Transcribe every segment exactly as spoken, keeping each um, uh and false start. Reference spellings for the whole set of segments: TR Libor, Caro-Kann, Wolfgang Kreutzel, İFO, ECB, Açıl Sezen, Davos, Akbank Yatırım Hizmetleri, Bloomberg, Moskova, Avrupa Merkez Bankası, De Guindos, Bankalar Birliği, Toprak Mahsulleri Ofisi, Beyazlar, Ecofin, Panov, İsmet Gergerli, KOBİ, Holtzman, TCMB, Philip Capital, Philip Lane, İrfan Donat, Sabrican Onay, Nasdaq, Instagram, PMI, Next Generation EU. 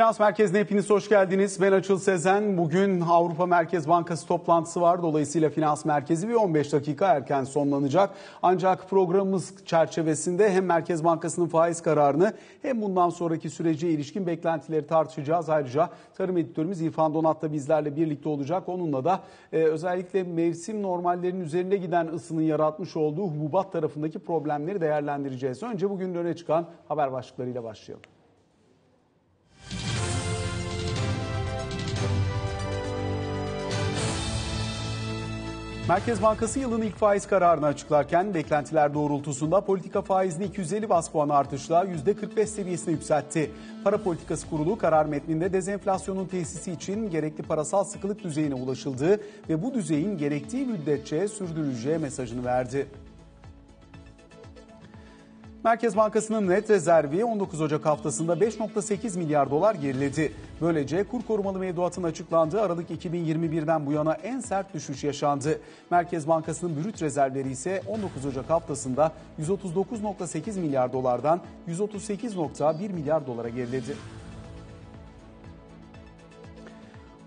Finans Merkezi'ne hepiniz hoş geldiniz. Ben Açıl Sezen. Bugün Avrupa Merkez Bankası toplantısı var. Dolayısıyla Finans Merkezi bir on beş dakika erken sonlanacak. Ancak programımız çerçevesinde hem Merkez Bankası'nın faiz kararını hem bundan sonraki sürece ilişkin beklentileri tartışacağız. Ayrıca tarım editörümüz İrfan Donat da bizlerle birlikte olacak. Onunla da e, özellikle mevsim normallerinin üzerinde giden ısının yaratmış olduğu hububat tarafındaki problemleri değerlendireceğiz. Önce bugün öne çıkan haber başlıklarıyla başlayalım. Merkez Bankası yılın ilk faiz kararını açıklarken beklentiler doğrultusunda politika faizini iki yüz elli bas puan artışla yüzde kırk beş seviyesine yükseltti. Para politikası kurulu karar metninde dezenflasyonun tesisi için gerekli parasal sıkılık düzeyine ulaşıldığı ve bu düzeyin gerektiği müddetçe sürdürüleceği mesajını verdi. Merkez Bankası'nın net rezervi on dokuz Ocak haftasında beş nokta sekiz milyar dolar geriledi. Böylece kur korumalı mevduatın açıklandığı Aralık iki bin yirmi birden bu yana en sert düşüş yaşandı. Merkez Bankası'nın brüt rezervleri ise on dokuz Ocak haftasında yüz otuz dokuz nokta sekiz milyar dolardan yüz otuz sekiz nokta bir milyar dolara geriledi.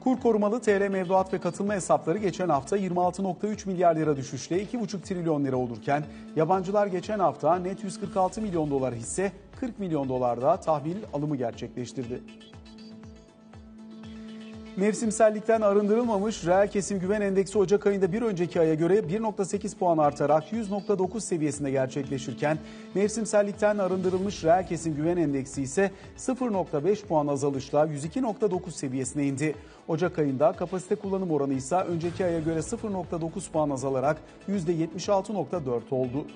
Kur korumalı T L mevduat ve katılma hesapları geçen hafta yirmi altı nokta üç milyar lira düşüşle iki buçuk trilyon lira olurken yabancılar geçen hafta net yüz kırk altı milyon dolar hisse, kırk milyon dolarda tahvil alımı gerçekleştirdi. Mevsimsellikten arındırılmamış reel kesim güven endeksi Ocak ayında bir önceki aya göre bir nokta sekiz puan artarak yüz nokta dokuz seviyesinde gerçekleşirken mevsimsellikten arındırılmış reel kesim güven endeksi ise sıfır nokta beş puan azalışla yüz iki nokta dokuz seviyesine indi. Ocak ayında kapasite kullanım oranı ise önceki aya göre sıfır nokta dokuz puan azalarak yüzde yetmiş altı nokta dört oldu.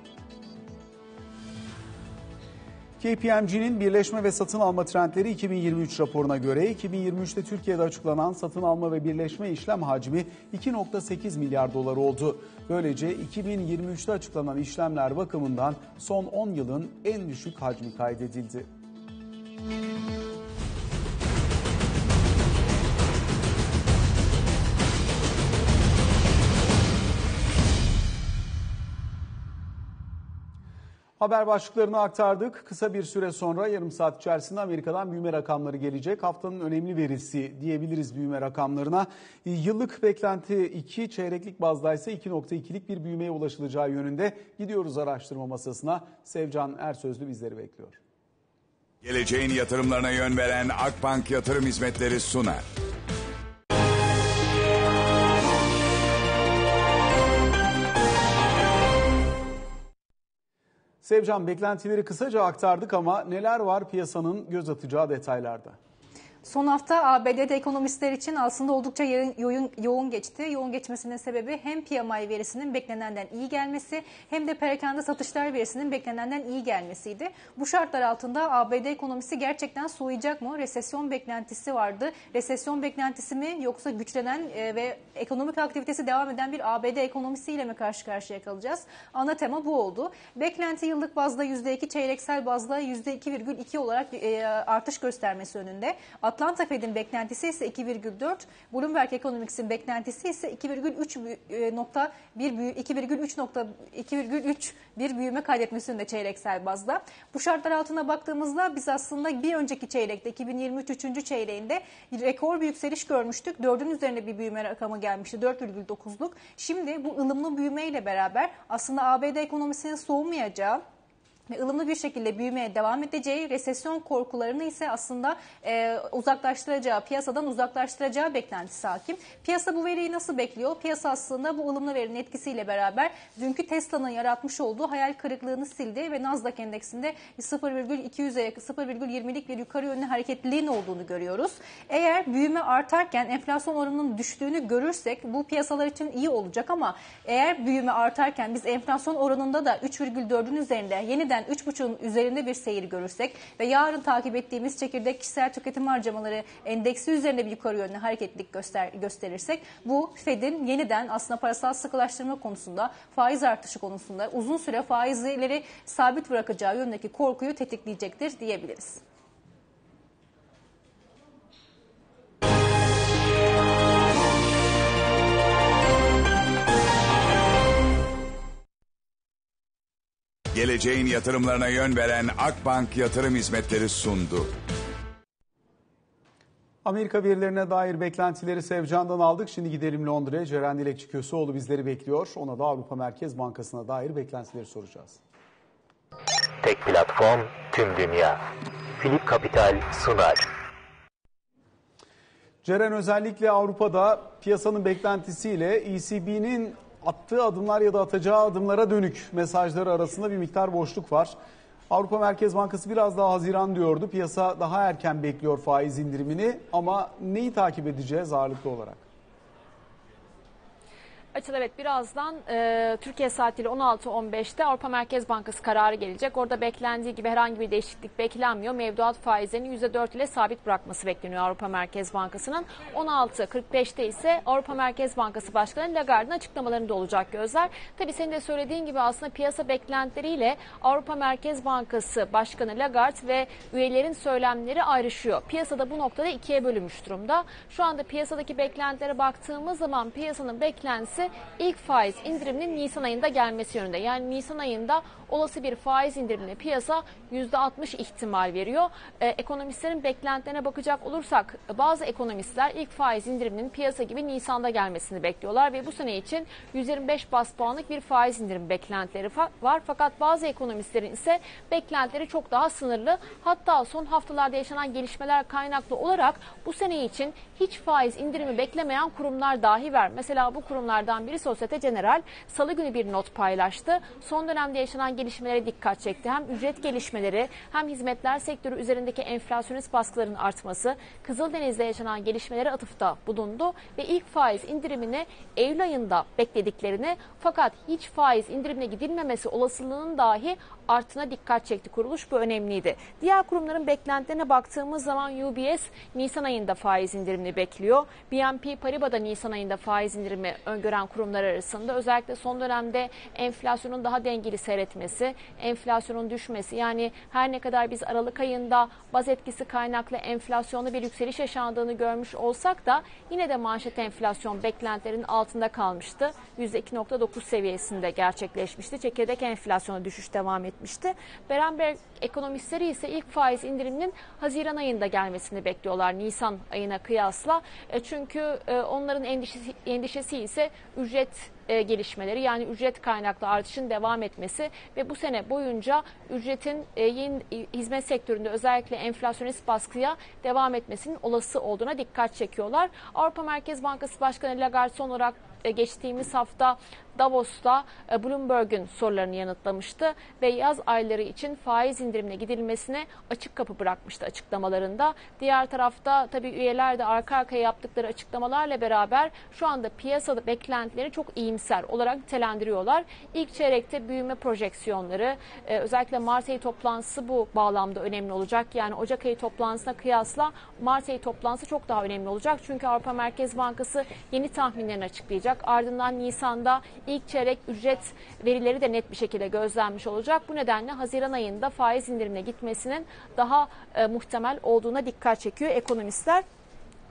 K P M G'nin birleşme ve satın alma trendleri iki bin yirmi üç raporuna göre iki bin yirmi üçte Türkiye'de açıklanan satın alma ve birleşme işlem hacmi iki nokta sekiz milyar dolar oldu. Böylece iki bin yirmi üçte açıklanan işlemler bakımından son on yılın en düşük hacmi kaydedildi. Haber başlıklarını aktardık. Kısa bir süre sonra yarım saat içerisinde Amerika'dan büyüme rakamları gelecek. Haftanın önemli verisi diyebiliriz büyüme rakamlarına. Yıllık beklenti iki, çeyreklik bazda ise iki nokta ikilik bir büyümeye ulaşılacağı yönünde. Gidiyoruz araştırma masasına. Sevcan Ersözlü bizleri bekliyor. Geleceğin yatırımlarına yön veren Akbank Yatırım Hizmetleri sunar. Sevcan, beklentileri kısaca aktardık ama neler var piyasanın göz atacağı detaylarda? Son hafta A B D'de ekonomistler için aslında oldukça yoğun, yoğun geçti. Yoğun geçmesinin sebebi hem P M I verisinin beklenenden iyi gelmesi hem de perakende satışlar verisinin beklenenden iyi gelmesiydi. Bu şartlar altında A B D ekonomisi gerçekten soğuyacak mı? Resesyon beklentisi vardı. Resesyon beklentisi mi yoksa güçlenen ve ekonomik aktivitesi devam eden bir A B D ekonomisiyle mi karşı karşıya kalacağız? Ana tema bu oldu. Beklenti yıllık bazda yüzde iki, çeyreksel bazda yüzde iki virgül iki olarak artış göstermesi önünde. Atlanta Fed'in beklentisi ise iki virgül dört, Bloomberg Economics'in beklentisi ise iki virgül üç bir büyüme kaydetmesinde çeyreksel bazda. Bu şartlar altına baktığımızda biz aslında bir önceki çeyrekte iki bin yirmi üç üçüncü çeyreğinde rekor bir yükseliş görmüştük. dördün üzerine bir büyüme rakamı gelmişti, dört virgül dokuzluk. Şimdi bu ılımlı büyüme ile beraber aslında A B D ekonomisinin soğumayacağı ve ılımlı bir şekilde büyümeye devam edeceği, resesyon korkularını ise aslında e, uzaklaştıracağı, piyasadan uzaklaştıracağı beklentisi hakim. Piyasa bu veriyi nasıl bekliyor? Piyasa aslında bu ılımlı verinin etkisiyle beraber dünkü Tesla'nın yaratmış olduğu hayal kırıklığını sildi ve Nasdaq endeksinde sıfır virgül iki yüze sıfır virgül yirmilik bir yukarı yönlü hareketliliğin olduğunu görüyoruz. Eğer büyüme artarken enflasyon oranının düştüğünü görürsek bu piyasalar için iyi olacak ama eğer büyüme artarken biz enflasyon oranında da üç virgül dördün üzerinde yeniden üç virgül beşin üzerinde bir seyir görürsek ve yarın takip ettiğimiz çekirdek kişisel tüketim harcamaları endeksi üzerinde bir yukarı yönlü hareketlilik göster gösterirsek bu Fed'in yeniden aslında parasal sıkılaştırma konusunda, faiz artışı konusunda uzun süre faizleri sabit bırakacağı yönündeki korkuyu tetikleyecektir diyebiliriz. Geleceğin yatırımlarına yön veren Akbank Yatırım Hizmetleri sundu. Amerika verilerine dair beklentileri Sevcan'dan aldık. Şimdi gidelim Londra'ya. Ceren Dilekçi-Köseoğlu bizleri bekliyor. Ona da Avrupa Merkez Bankası'na dair beklentileri soracağız. Tek platform tüm dünya. Philip Capital sunar. Ceren, özellikle Avrupa'da piyasanın beklentisiyle E C B'nin attığı adımlar ya da atacağı adımlara dönük mesajları arasında bir miktar boşluk var. Avrupa Merkez Bankası biraz daha Haziran diyordu. Piyasa daha erken bekliyor faiz indirimini, ama neyi takip edeceğiz ağırlıklı olarak? Açıl, evet, birazdan e, Türkiye saatiyle on altı on beşte Avrupa Merkez Bankası kararı gelecek. Orada beklendiği gibi herhangi bir değişiklik beklenmiyor. Mevduat faizlerini yüzde dört ile sabit bırakması bekleniyor Avrupa Merkez Bankası'nın. on altı kırk beşte ise Avrupa Merkez Bankası Başkanı Lagarde'ın açıklamalarında olacak gözler. Tabii senin de söylediğin gibi aslında piyasa beklentileriyle Avrupa Merkez Bankası Başkanı Lagarde ve üyelerin söylemleri ayrışıyor. Piyasada bu noktada ikiye bölünmüş durumda. Şu anda piyasadaki beklentilere baktığımız zaman piyasanın beklentisi ilk faiz indiriminin Nisan ayında gelmesi yönünde. Yani Nisan ayında olası bir faiz indirimine piyasa yüzde altmış ihtimal veriyor. Ee, ekonomistlerin beklentilerine bakacak olursak bazı ekonomistler ilk faiz indiriminin piyasa gibi Nisan'da gelmesini bekliyorlar ve bu sene için yüz yirmi beş bas puanlık bir faiz indirim beklentileri var. Fakat bazı ekonomistlerin ise beklentileri çok daha sınırlı. Hatta son haftalarda yaşanan gelişmeler kaynaklı olarak bu sene için hiç faiz indirimi beklemeyen kurumlar dahi var. Mesela bu kurumlardan biri Societe General salı günü bir not paylaştı. Son dönemde yaşanan gelişmelere dikkat çekti. Hem ücret gelişmeleri, hem hizmetler sektörü üzerindeki enflasyonist baskıların artması, Kızıldeniz'de yaşanan gelişmelere atıfta bulundu ve ilk faiz indirimini Eylül ayında beklediklerini, fakat hiç faiz indirimine gidilmemesi olasılığının dahi artına dikkat çekti kuruluş. Bu önemliydi. Diğer kurumların beklentilerine baktığımız zaman U B S Nisan ayında faiz indirimini bekliyor. B N P Paribas'da Nisan ayında faiz indirimi öngören kurumlar arasında. Özellikle son dönemde enflasyonun daha dengeli seyretmesi, enflasyonun düşmesi, yani her ne kadar biz Aralık ayında baz etkisi kaynaklı enflasyonlu bir yükseliş yaşandığını görmüş olsak da yine de manşet enflasyon beklentilerin altında kalmıştı. yüzde iki nokta dokuz seviyesinde gerçekleşmişti. Çekirdek enflasyona düşüş devam etmişti. Berenberg ekonomistleri ise ilk faiz indiriminin Haziran ayında gelmesini bekliyorlar Nisan ayına kıyasla. Çünkü onların endişesi, endişesi ise ücret e, gelişmeleri, yani ücret kaynaklı artışın devam etmesi ve bu sene boyunca ücretin e, yeni, e, hizmet sektöründe özellikle enflasyonist baskıya devam etmesinin olası olduğuna dikkat çekiyorlar. Avrupa Merkez Bankası Başkanı Lagarde son olarak e, geçtiğimiz hafta Davos'ta e, Bloomberg'ün sorularını yanıtlamıştı ve yaz ayları için faiz indirimine gidilmesine açık kapı bırakmıştı açıklamalarında. Diğer tarafta tabii üyeler de arka arkaya yaptıkları açıklamalarla beraber şu anda piyasada beklentileri çok iyimser olarak nitelendiriyorlar. İlk çeyrekte büyüme projeksiyonları, e, özellikle Mart ayı toplantısı bu bağlamda önemli olacak. Yani Ocak ayı toplantısına kıyasla Mart ayı toplantısı çok daha önemli olacak. Çünkü Avrupa Merkez Bankası yeni tahminlerini açıklayacak. Ardından Nisan'da İlk çeyrek ücret verileri de net bir şekilde gözlenmiş olacak. Bu nedenle Haziran ayında faiz indirimine gitmesinin daha e, muhtemel olduğuna dikkat çekiyor ekonomistler.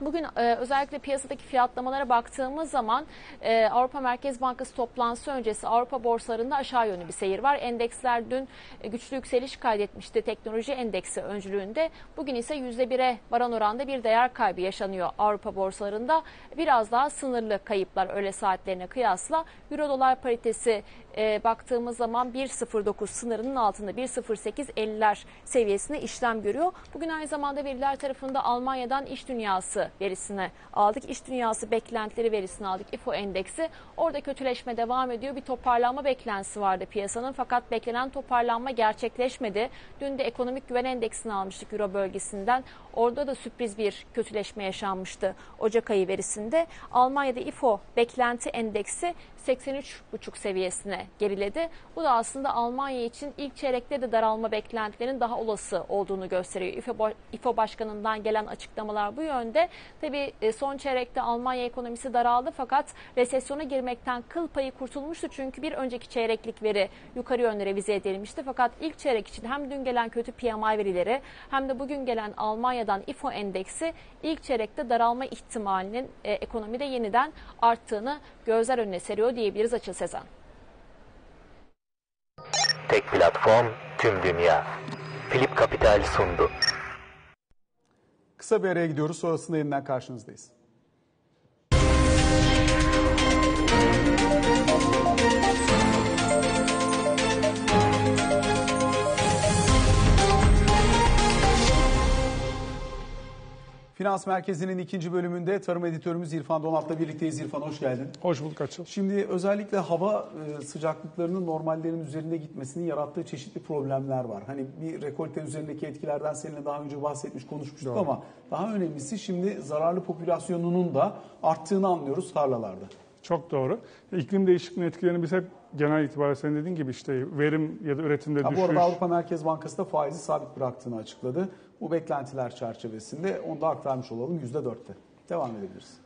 Bugün e, özellikle piyasadaki fiyatlamalara baktığımız zaman e, Avrupa Merkez Bankası toplantısı öncesi Avrupa borsalarında aşağı yönlü bir seyir var. Endeksler dün e, güçlü yükseliş kaydetmişti teknoloji endeksi öncülüğünde. Bugün ise yüzde bire varan oranda bir değer kaybı yaşanıyor Avrupa borsalarında. Biraz daha sınırlı kayıplar öğle saatlerine kıyasla. Euro dolar paritesi e, baktığımız zaman bir nokta sıfır dokuz sınırının altında bir nokta sıfır sekiz elliler seviyesinde işlem görüyor. Bugün aynı zamanda veriler tarafında Almanya'dan iş dünyası verisini aldık. İş dünyası beklentileri verisini aldık. İFO endeksi. Orada kötüleşme devam ediyor. Bir toparlanma beklentisi vardı piyasanın. Fakat beklenen toparlanma gerçekleşmedi. Dün de ekonomik güven endeksini almıştık Euro bölgesinden. Orada da sürpriz bir kötüleşme yaşanmıştı Ocak ayı verisinde. Almanya'da İFO beklenti endeksi seksen üç buçuk seviyesine geriledi. Bu da aslında Almanya için ilk çeyrekte de daralma beklentilerinin daha olası olduğunu gösteriyor. İFO Başkanı'ndan gelen açıklamalar bu yönde. Tabii son çeyrekte Almanya ekonomisi daraldı, fakat resesyona girmekten kıl payı kurtulmuştu. Çünkü bir önceki çeyreklik veri yukarı yönlü revize edilmişti. Fakat ilk çeyrek için hem dün gelen kötü P M I verileri hem de bugün gelen Almanya'dan İFO endeksi ilk çeyrekte daralma ihtimalinin e, ekonomide yeniden arttığını gözler önüne seriyor diyebiliriz Açıl Sezen. Tek platform tüm dünya. Philip Capital sundu. Kısa bir araya gidiyoruz, sonrasında yeniden karşınızdayız. Finans Merkezi'nin ikinci bölümünde tarım editörümüz İrfan Donat'la birlikteyiz. İrfan, hoş geldin. Hoş bulduk Açıl. Şimdi özellikle hava sıcaklıklarının normallerin üzerinde gitmesinin yarattığı çeşitli problemler var. Hani bir rekolte üzerindeki etkilerden seninle daha önce bahsetmiş, konuşmuştuk. Doğru. Ama daha önemlisi şimdi zararlı popülasyonunun da arttığını anlıyoruz tarlalarda. Çok doğru. İklim değişikliğinin etkilerini biz hep genel itibariyle senin dediğin gibi işte verim ya da üretimde ya düşüş. Bu arada Avrupa Merkez Bankası da faizi sabit bıraktığını açıkladı. Bu beklentiler çerçevesinde onu da aktarmış olalım, yüzde dörtte. Devam edebiliriz.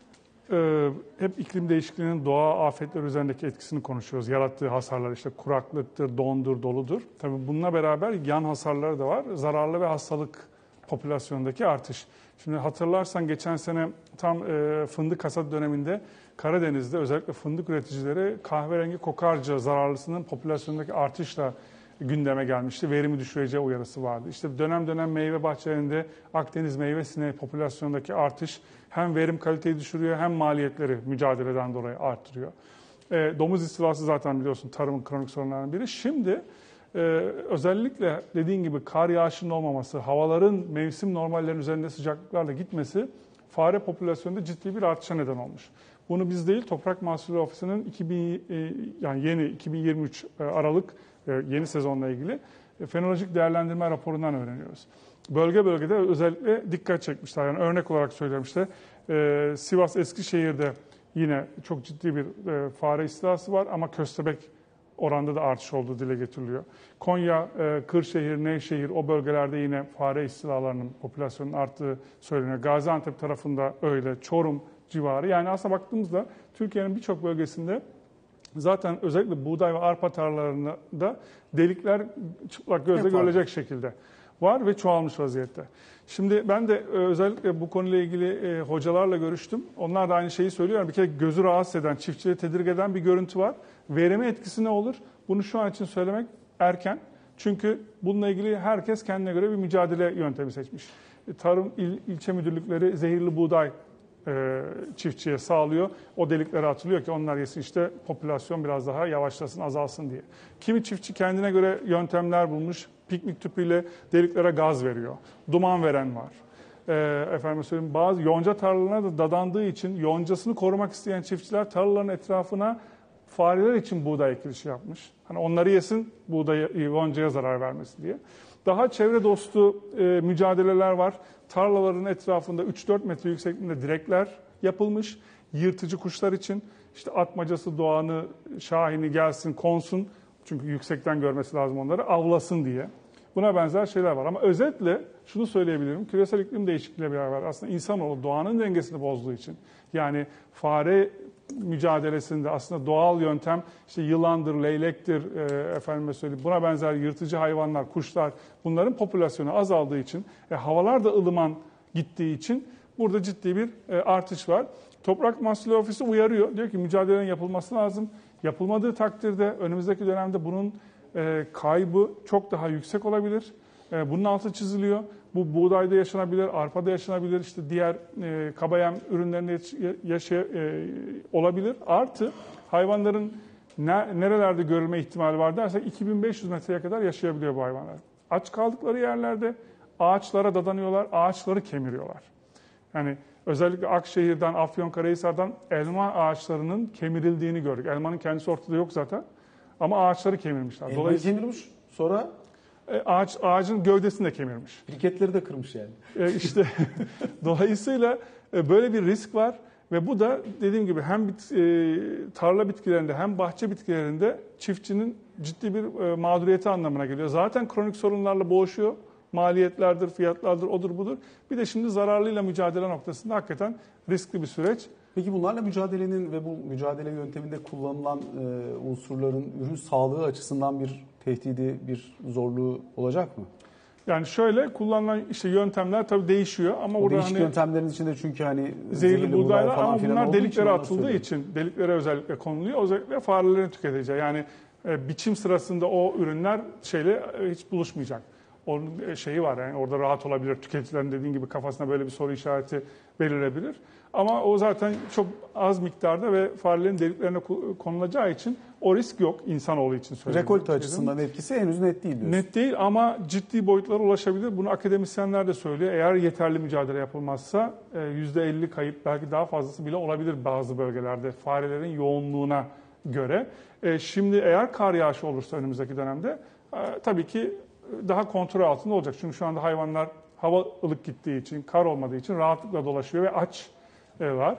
Ee, hep iklim değişikliğinin doğa afetler üzerindeki etkisini konuşuyoruz. Yarattığı hasarlar işte kuraklıktır, dondur, doludur. Tabii bununla beraber yan hasarları da var. Zararlı ve hastalık popülasyondaki artış. Şimdi hatırlarsan geçen sene tam e, fındık hasat döneminde Karadeniz'de özellikle fındık üreticileri kahverengi kokarca zararlısının popülasyondaki artışla gündeme gelmişti. Verimi düşüreceği uyarısı vardı. İşte dönem dönem meyve bahçelerinde Akdeniz meyve sineği popülasyondaki artış hem verim kaliteyi düşürüyor hem maliyetleri mücadeleden dolayı artırıyor. E, domuz istilası zaten biliyorsun tarımın kronik sorunlarından biri. Şimdi Ee, özellikle dediğin gibi kar yağışının olmaması, havaların mevsim normallerin üzerinde sıcaklıklarla gitmesi fare popülasyonunda ciddi bir artışa neden olmuş. Bunu biz değil, Toprak Mahsulleri Ofisi'nin iki bin, yani yeni iki bin yirmi üç Aralık yeni sezonla ilgili fenolojik değerlendirme raporundan öğreniyoruz. Bölge bölgede özellikle dikkat çekmişler. Yani örnek olarak söylüyorum işte Sivas Eskişehir'de yine çok ciddi bir fare istilası var ama köstebek oranda da artış olduğu dile getiriliyor. Konya, Kırşehir, Nevşehir o bölgelerde yine fare istilalarının popülasyonun arttığı söyleniyor. Gaziantep tarafında öyle, Çorum civarı. Yani aslında baktığımızda Türkiye'nin birçok bölgesinde zaten özellikle buğday ve arpa tarlalarında delikler çıplak gözle evet, görülecek şekilde var ve çoğalmış vaziyette. Şimdi ben de özellikle bu konuyla ilgili hocalarla görüştüm. Onlar da aynı şeyi söylüyorlar. Bir kere gözü rahatsız eden, çiftçileri tedirgin eden bir görüntü var. Verime etkisi ne olur? Bunu şu an için söylemek erken. Çünkü bununla ilgili herkes kendine göre bir mücadele yöntemi seçmiş. Tarım il, ilçe müdürlükleri zehirli buğday e, çiftçiye sağlıyor. O deliklere atılıyor ki onlar yesin işte popülasyon biraz daha yavaşlasın, azalsın diye. Kimi çiftçi kendine göre yöntemler bulmuş. Piknik tüpüyle deliklere gaz veriyor. Duman veren var. E, efendim söyleyeyim, bazı yonca tarlalarına da dadandığı için yoncasını korumak isteyen çiftçiler tarlaların etrafına fareler için buğday ekilişi yapmış. Hani onları yesin, buğday yoncaya zarar vermesin diye. Daha çevre dostu e, mücadeleler var. Tarlaların etrafında üç dört metre yüksekliğinde direkler yapılmış. Yırtıcı kuşlar için işte atmacası, doğanı, şahini gelsin, konsun. Çünkü yüksekten görmesi lazım onları, avlasın diye. Buna benzer şeyler var. Ama özetle şunu söyleyebilirim. Küresel iklim değişikliğiyle beraber aslında insanoğlu doğanın dengesini bozduğu için. Yani fare mücadelesinde aslında doğal yöntem işte yılandır, leylektir, e, efendime söyleyeyim, buna benzer yırtıcı hayvanlar, kuşlar, bunların popülasyonu azaldığı için, e, havalar da ılıman gittiği için burada ciddi bir e, artış var. Toprak Mahsulleri Ofisi uyarıyor. Diyor ki mücadelenin yapılması lazım. Yapılmadığı takdirde önümüzdeki dönemde bunun e, kaybı çok daha yüksek olabilir. E, bunun altı çiziliyor. Bu buğdayda yaşanabilir, arpada yaşanabilir, işte diğer e, kabayem ürünlerinde yaşa, e, olabilir. Artı hayvanların ne, nerelerde görülme ihtimali var dersek iki bin beş yüz metreye kadar yaşayabiliyor bu hayvanlar. Aç kaldıkları yerlerde ağaçlara dadanıyorlar, ağaçları kemiriyorlar. Yani özellikle Akşehir'den, Afyonkarahisar'dan elma ağaçlarının kemirildiğini gördük. Elmanın kendisi ortada yok zaten ama ağaçları kemirmişler. Elmayı Dolayısıyla... kemirmiş, sonra... Ağaç, ağacın gövdesini de kemirmiş. Briketleri de kırmış yani. E işte dolayısıyla böyle bir risk var ve bu da dediğim gibi hem bit, e, tarla bitkilerinde hem bahçe bitkilerinde çiftçinin ciddi bir e, mağduriyeti anlamına geliyor. Zaten kronik sorunlarla boğuşuyor. Maliyetlerdir, fiyatlardır, odur budur. Bir de şimdi zararlıyla mücadele noktasında hakikaten riskli bir süreç. Peki bunlarla mücadelenin ve bu mücadele yönteminde kullanılan e, unsurların ürün sağlığı açısından bir tehdidi, bir zorluğu olacak mı? Yani şöyle kullanılan işte yöntemler tabii değişiyor ama o değişik hani yöntemlerin içinde çünkü hani zehirli buğdaylar ama bunlar deliklere atıldığı için deliklere özellikle konuluyor. Özellikle farelerin tüketeceği. Yani e, biçim sırasında o ürünler şeyle e, hiç buluşmayacak. onun şeyi var yani, orada rahat olabilir. Tüketicilerin dediğin gibi kafasına böyle bir soru işareti belirleyebilir. Ama o zaten çok az miktarda ve farelerin deliklerine konulacağı için o risk yok, insanoğlu için söylüyorum. Rekolte açısından etkisi henüz net değil diyorsun. Net değil ama ciddi boyutlara ulaşabilir. Bunu akademisyenler de söylüyor. Eğer yeterli mücadele yapılmazsa yüzde elli kayıp, belki daha fazlası bile olabilir bazı bölgelerde farelerin yoğunluğuna göre. Şimdi eğer kar yağışı olursa önümüzdeki dönemde tabii ki daha kontrol altında olacak. Çünkü şu anda hayvanlar hava ılık gittiği için, kar olmadığı için rahatlıkla dolaşıyor ve aç var.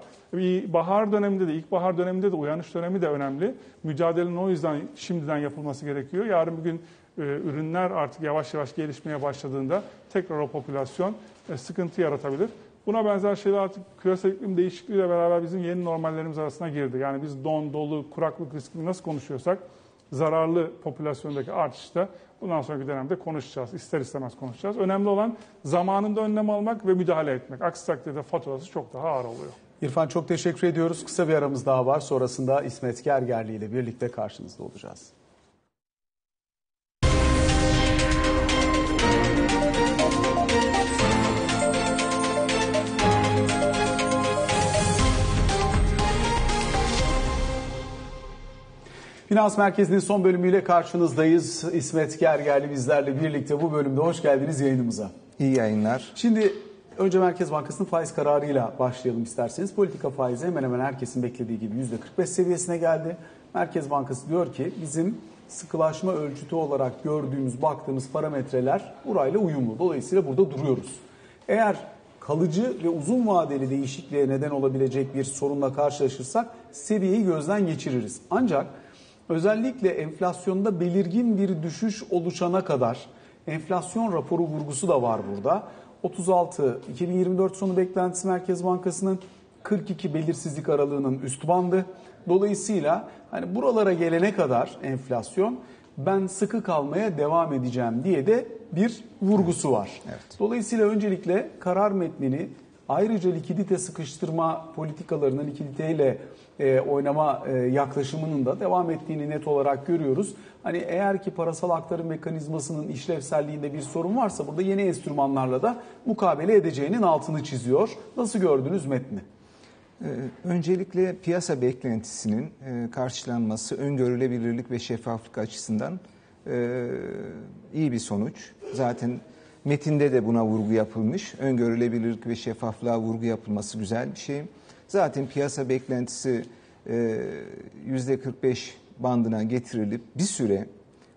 Bahar döneminde de, ilkbahar döneminde de uyanış dönemi de önemli. Mücadelenin o yüzden şimdiden yapılması gerekiyor. Yarın bir gün ürünler artık yavaş yavaş gelişmeye başladığında tekrar o popülasyon sıkıntı yaratabilir. Buna benzer şeyler artık küresel iklim değişikliğiyle beraber bizim yeni normallerimiz arasına girdi. Yani biz don, dolu, kuraklık riskini nasıl konuşuyorsak zararlı popülasyondaki artışta bundan sonraki dönemde konuşacağız. İster istemez konuşacağız. Önemli olan zamanında önlem almak ve müdahale etmek. Aksi takdirde faturası çok daha ağır oluyor. İrfan, çok teşekkür ediyoruz. Kısa bir aramız daha var. Sonrasında İsmet Gergerli ile birlikte karşınızda olacağız. Finans Merkezi'nin son bölümüyle karşınızdayız. İsmet Gergerli bizlerle birlikte bu bölümde. Hoş geldiniz yayınımıza. İyi yayınlar. Şimdi önce Merkez Bankası'nın faiz kararıyla başlayalım isterseniz. Politika faizi hemen hemen herkesin beklediği gibi yüzde kırk beş seviyesine geldi. Merkez Bankası diyor ki bizim sıkılaşma ölçütü olarak gördüğümüz, baktığımız parametreler burayla uyumlu. Dolayısıyla burada duruyoruz. Eğer kalıcı ve uzun vadeli değişikliğe neden olabilecek bir sorunla karşılaşırsak seviyeyi gözden geçiririz. Ancak özellikle enflasyonda belirgin bir düşüş oluşana kadar enflasyon raporu vurgusu da var burada. otuz altı iki bin yirmi dört sonu beklentisi Merkez Bankası'nın, kırk iki belirsizlik aralığının üst bandı. Dolayısıyla hani buralara gelene kadar enflasyon ben sıkı kalmaya devam edeceğim diye de bir vurgusu var. Evet. Dolayısıyla öncelikle karar metnini, ayrıca likidite sıkıştırma politikalarının likiditeyle e, oynama e, yaklaşımının da devam ettiğini net olarak görüyoruz. Hani eğer ki parasal aktarım mekanizmasının işlevselliğinde bir sorun varsa burada yeni enstrümanlarla da mukabele edeceğinin altını çiziyor. Nasıl gördünüz metni? Ee, öncelikle piyasa beklentisinin e, karşılanması öngörülebilirlik ve şeffaflık açısından e, iyi bir sonuç. Zaten metinde de buna vurgu yapılmış. Öngörülebilirlik ve şeffaflığa vurgu yapılması güzel bir şey. Zaten piyasa beklentisi yüzde kırk beş bandına getirilip bir süre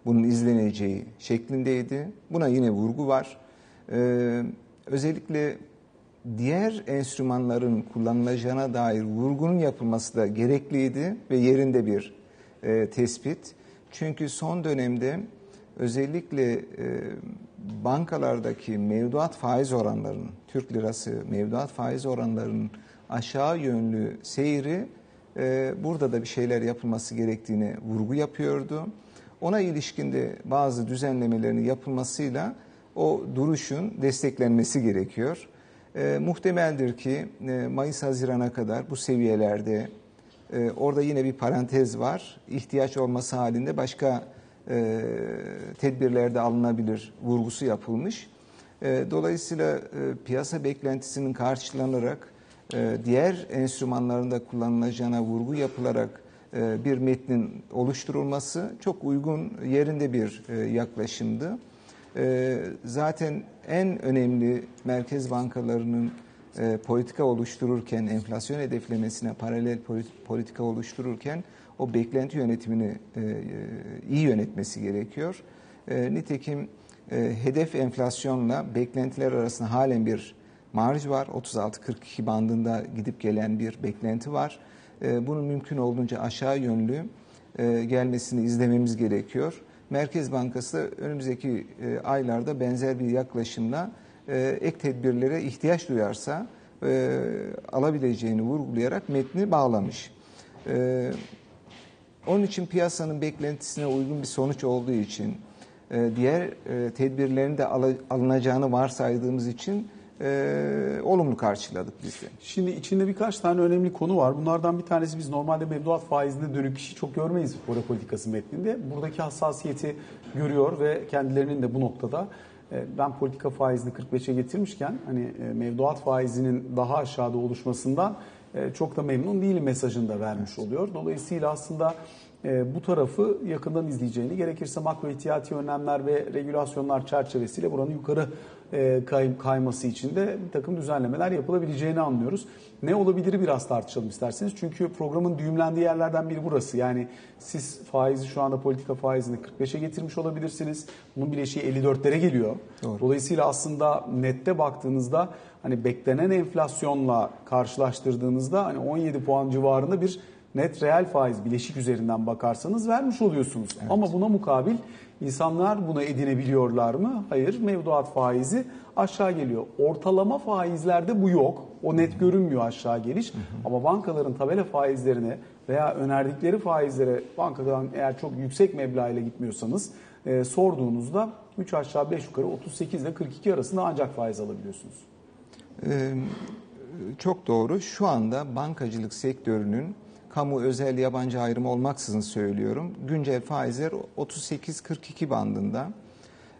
bunun izleneceği şeklindeydi. Buna yine vurgu var. Özellikle diğer enstrümanların kullanılacağına dair vurgunun yapılması da gerekliydi ve yerinde bir tespit. Çünkü son dönemde özellikle bankalardaki mevduat faiz oranlarının, Türk lirası mevduat faiz oranlarının aşağı yönlü seyri e, burada da bir şeyler yapılması gerektiğine vurgu yapıyordu. Ona ilişkin de bazı düzenlemelerin yapılmasıyla o duruşun desteklenmesi gerekiyor. E, muhtemeldir ki e, Mayıs-Haziran'a kadar bu seviyelerde, e, orada yine bir parantez var, ihtiyaç olması halinde başka E, tedbirlerde alınabilir vurgusu yapılmış. E, dolayısıyla e, piyasa beklentisinin karşılanarak e, diğer enstrümanlarında kullanılacağına vurgu yapılarak e, bir metnin oluşturulması çok uygun, yerinde bir e, yaklaşımdı. E, zaten en önemli merkez bankalarının e, politika oluştururken, enflasyon hedeflemesine paralel politika oluştururken o beklenti yönetimini e, iyi yönetmesi gerekiyor. E, nitekim e, hedef enflasyonla beklentiler arasında halen bir marj var. otuz altı kırk iki bandında gidip gelen bir beklenti var. E, bunun mümkün olduğunca aşağı yönlü e, gelmesini izlememiz gerekiyor. Merkez Bankası da önümüzdeki e, aylarda benzer bir yaklaşımla e, ek tedbirlere ihtiyaç duyarsa e, alabileceğini vurgulayarak metni bağlamış. E, Onun için piyasanın beklentisine uygun bir sonuç olduğu için, diğer tedbirlerin de alınacağını varsaydığımız için e, olumlu karşıladık biz de. Şimdi içinde birkaç tane önemli konu var. Bunlardan bir tanesi, biz normalde mevduat faizine dönük işi çok görmeyiz para politikası metninde. Buradaki hassasiyeti görüyor ve kendilerinin de bu noktada ben politika faizini kırk beşe getirmişken hani mevduat faizinin daha aşağıda oluşmasından çok da memnun değilim mesajını da vermiş oluyor. Dolayısıyla aslında bu tarafı yakından izleyeceğini, gerekirse makro ihtiyati önlemler ve regülasyonlar çerçevesiyle buranın yukarı kayması için de bir takım düzenlemeler yapılabileceğini anlıyoruz. Ne olabilir biraz tartışalım isterseniz. Çünkü programın düğümlendiği yerlerden biri burası. Yani siz faizi şu anda politika faizini kırk beşe getirmiş olabilirsiniz. Bunun bileşiği elli dörtlere geliyor. Doğru. Dolayısıyla aslında nette baktığınızda hani beklenen enflasyonla karşılaştırdığınızda hani on yedi puan civarında bir net reel faiz bileşik üzerinden bakarsanız vermiş oluyorsunuz. Evet. Ama buna mukabil insanlar bunu edinebiliyorlar mı? Hayır, mevduat faizi aşağı geliyor. Ortalama faizlerde bu yok. O net görünmüyor aşağı geliş. Hı hı. Ama bankaların tabela faizlerine veya önerdikleri faizlere bankadan eğer çok yüksek meblağ ile gitmiyorsanız e, sorduğunuzda üç aşağı beş yukarı otuz sekiz ile kırk iki arasında ancak faiz alabiliyorsunuz. Ee, çok doğru. Şu anda bankacılık sektörünün kamu, özel, yabancı ayrımı olmaksızın söylüyorum. Güncel faizler otuz sekiz kırk iki bandında.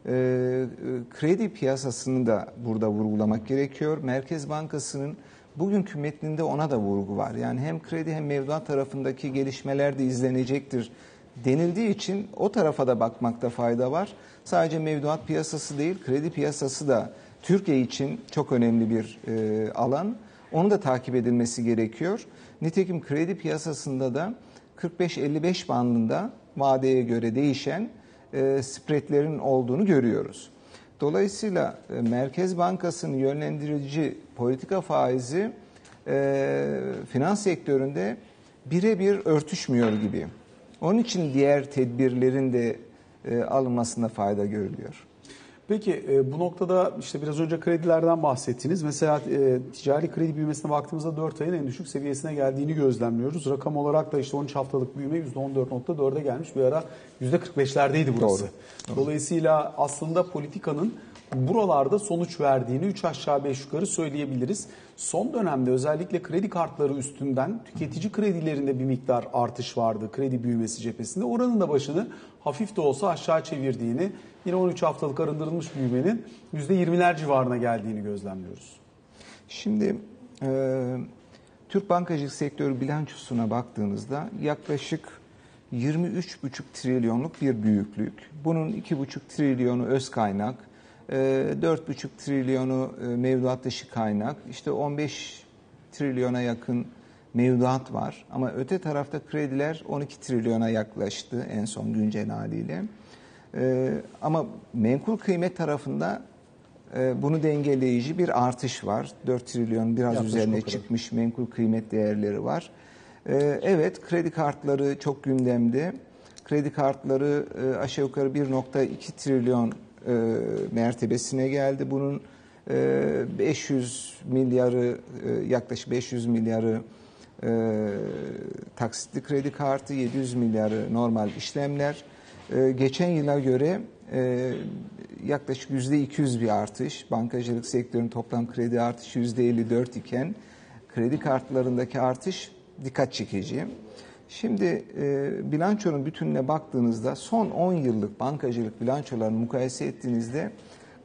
E, kredi piyasasını da burada vurgulamak gerekiyor. Merkez Bankası'nın bugünkü metninde ona da vurgu var. Yani hem kredi hem mevduat tarafındaki gelişmeler de izlenecektir denildiği için o tarafa da bakmakta fayda var. Sadece mevduat piyasası değil, kredi piyasası da Türkiye için çok önemli bir e, alan. Onu da takip edilmesi gerekiyor. Nitekim kredi piyasasında da kırk beş elli beş bandında vadeye göre değişen e, spreadlerin olduğunu görüyoruz. Dolayısıyla e, Merkez Bankası'nın yönlendirici politika faizi e, finans sektöründe birebir örtüşmüyor gibi. Onun için diğer tedbirlerin de e, alınmasında fayda görülüyor. Peki bu noktada işte biraz önce kredilerden bahsettiniz. Mesela ticari kredi büyümesine baktığımızda dört ayın en düşük seviyesine geldiğini gözlemliyoruz. Rakam olarak da işte on üç haftalık büyüme yüzde on dört nokta dörde gelmiş. Bir ara yüzde kırk beşlerdeydi burası. Doğru. Dolayısıyla aslında politikanın buralarda sonuç verdiğini üç aşağı beş yukarı söyleyebiliriz. Son dönemde özellikle kredi kartları üstünden tüketici kredilerinde bir miktar artış vardı kredi büyümesi cephesinde. Oranın da başını hafif de olsa aşağı çevirdiğini, yine on üç haftalık arındırılmış büyümenin yüzde yirmiler civarına geldiğini gözlemliyoruz. Şimdi e, Türk bankacılık sektörü bilançosuna baktığınızda yaklaşık yirmi üç buçuk trilyonluk bir büyüklük. Bunun iki buçuk trilyonu öz kaynak, dört buçuk trilyonu mevduat dışı kaynak, işte on beş trilyona yakın mevduat var. Ama öte tarafta krediler on iki trilyona yaklaştı en son güncel haliyle. Ama menkul kıymet tarafında bunu dengeleyici bir artış var. dört trilyon biraz yaklaşık üzerine çıkmış menkul kıymet değerleri var. Evet, kredi kartları çok gündemde. Kredi kartları aşağı yukarı bir nokta iki trilyon E, mertebesine geldi. Bunun e, beş yüz milyarı e, yaklaşık beş yüz milyarı e, taksitli kredi kartı, yedi yüz milyarı normal işlemler. E, geçen yıla göre e, yaklaşık yüzde iki yüz bir artış. Bankacılık sektörünün toplam kredi artışı yüzde elli dört iken kredi kartlarındaki artış dikkat çekici. Şimdi e, bilançonun bütününe baktığınızda son on yıllık bankacılık bilançolarını mukayese ettiğinizde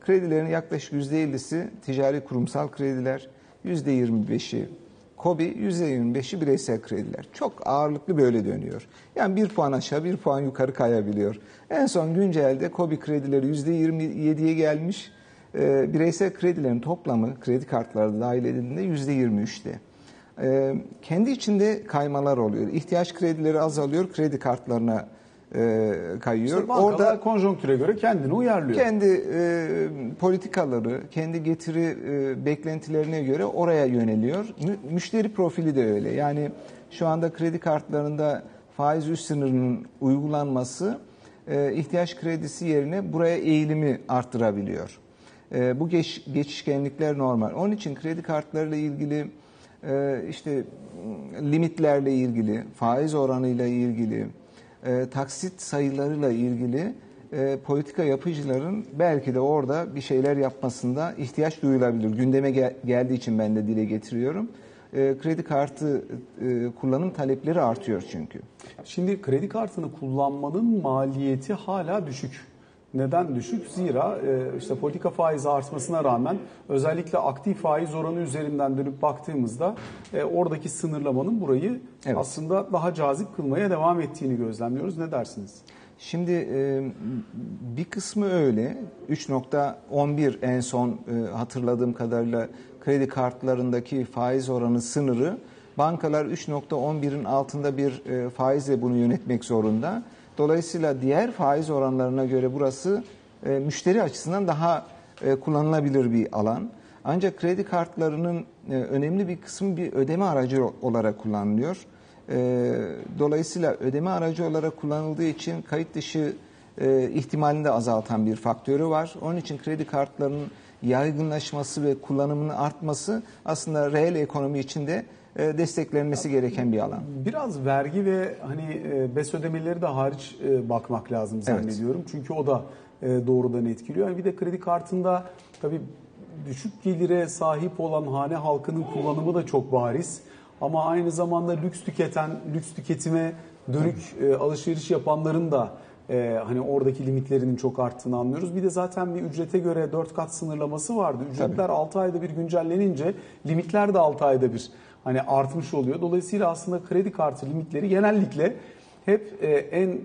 kredilerin yaklaşık yüzde ellisi ticari kurumsal krediler, yüzde yirmi beşi KOBİ, yüzde yirmi beşi bireysel krediler. Çok ağırlıklı böyle dönüyor. Yani bir puan aşağı bir puan yukarı kayabiliyor. En son güncelde KOBİ kredileri yüzde yirmi yediye gelmiş. E, bireysel kredilerin toplamı kredi kartları dahil edildiğinde yüzde yirmi üçte. Kendi içinde kaymalar oluyor. İhtiyaç kredileri azalıyor, kredi kartlarına kayıyor. İşte orada konjonktüre göre kendini uyarlıyor. Kendi e, politikaları, kendi getiri e, beklentilerine göre oraya yöneliyor. Müşteri profili de öyle. Yani şu anda kredi kartlarında faiz üst sınırının uygulanması e, ihtiyaç kredisi yerine buraya eğilimi arttırabiliyor. E, bu geç, geçişkenlikler normal. Onun için kredi kartlarıyla ilgili işte limitlerle ilgili, faiz oranıyla ilgili, taksit sayılarıyla ilgili politika yapıcıların belki de orada bir şeyler yapmasında ihtiyaç duyulabilir. Gündeme gel- geldiği için ben de dile getiriyorum. Kredi kartı kullanım talepleri artıyor çünkü. Şimdi kredi kartını kullanmanın maliyeti hala düşük. Neden düşük? Zira işte politika faizi artmasına rağmen özellikle aktif faiz oranı üzerinden dönüp baktığımızda oradaki sınırlamanın burayı evet. aslında daha cazip kılmaya devam ettiğini gözlemliyoruz. Ne dersiniz? Şimdi bir kısmı öyle. üç nokta on bir en son hatırladığım kadarıyla kredi kartlarındaki faiz oranı sınırı. Bankalar üç nokta on birin altında bir faizle bunu yönetmek zorunda. Dolayısıyla diğer faiz oranlarına göre burası e, müşteri açısından daha e, kullanılabilir bir alan. Ancak kredi kartlarının e, önemli bir kısmı bir ödeme aracı olarak kullanılıyor. E, dolayısıyla ödeme aracı olarak kullanıldığı için kayıt dışı e, ihtimalini de azaltan bir faktörü var. Onun için kredi kartlarının yaygınlaşması ve kullanımının artması aslında reel ekonomi içinde desteklenmesi gereken bir alan. Biraz vergi ve hani B E S ödemeleri de hariç bakmak lazım zannediyorum. Evet. Çünkü o da doğrudan etkiliyor. Bir de kredi kartında tabii düşük gelire sahip olan hane halkının kullanımı da çok bariz. Ama aynı zamanda lüks tüketen, lüks tüketime dönük alışveriş yapanların da Ee, hani oradaki limitlerinin çok arttığını anlıyoruz. Bir de zaten bir ücrete göre dört kat sınırlaması vardı. Ücretler Tabii. altı ayda bir güncellenince limitler de altı ayda bir hani artmış oluyor. Dolayısıyla aslında kredi kartı limitleri genellikle hep e, en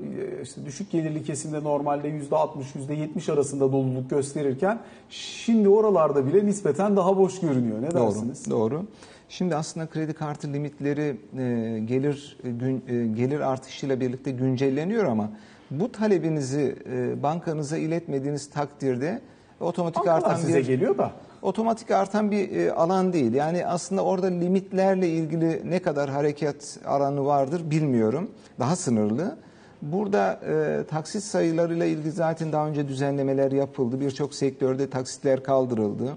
işte düşük gelirli kesimde normalde yüzde altmış yüzde yetmiş arasında doluluk gösterirken şimdi oralarda bile nispeten daha boş görünüyor. Ne dersiniz? Doğru. Doğru. Şimdi aslında kredi kartı limitleri e, gelir gün, e, gelir artışıyla birlikte güncelleniyor ama bu talebinizi e, bankanıza iletmediğiniz takdirde otomatik Bankalar artan size bir geliyor da otomatik artan bir e, alan değil. Yani aslında orada limitlerle ilgili ne kadar hareket alanı vardır bilmiyorum. Daha sınırlı. Burada e, taksit sayılarıyla ilgili zaten daha önce düzenlemeler yapıldı. Birçok sektörde taksitler kaldırıldı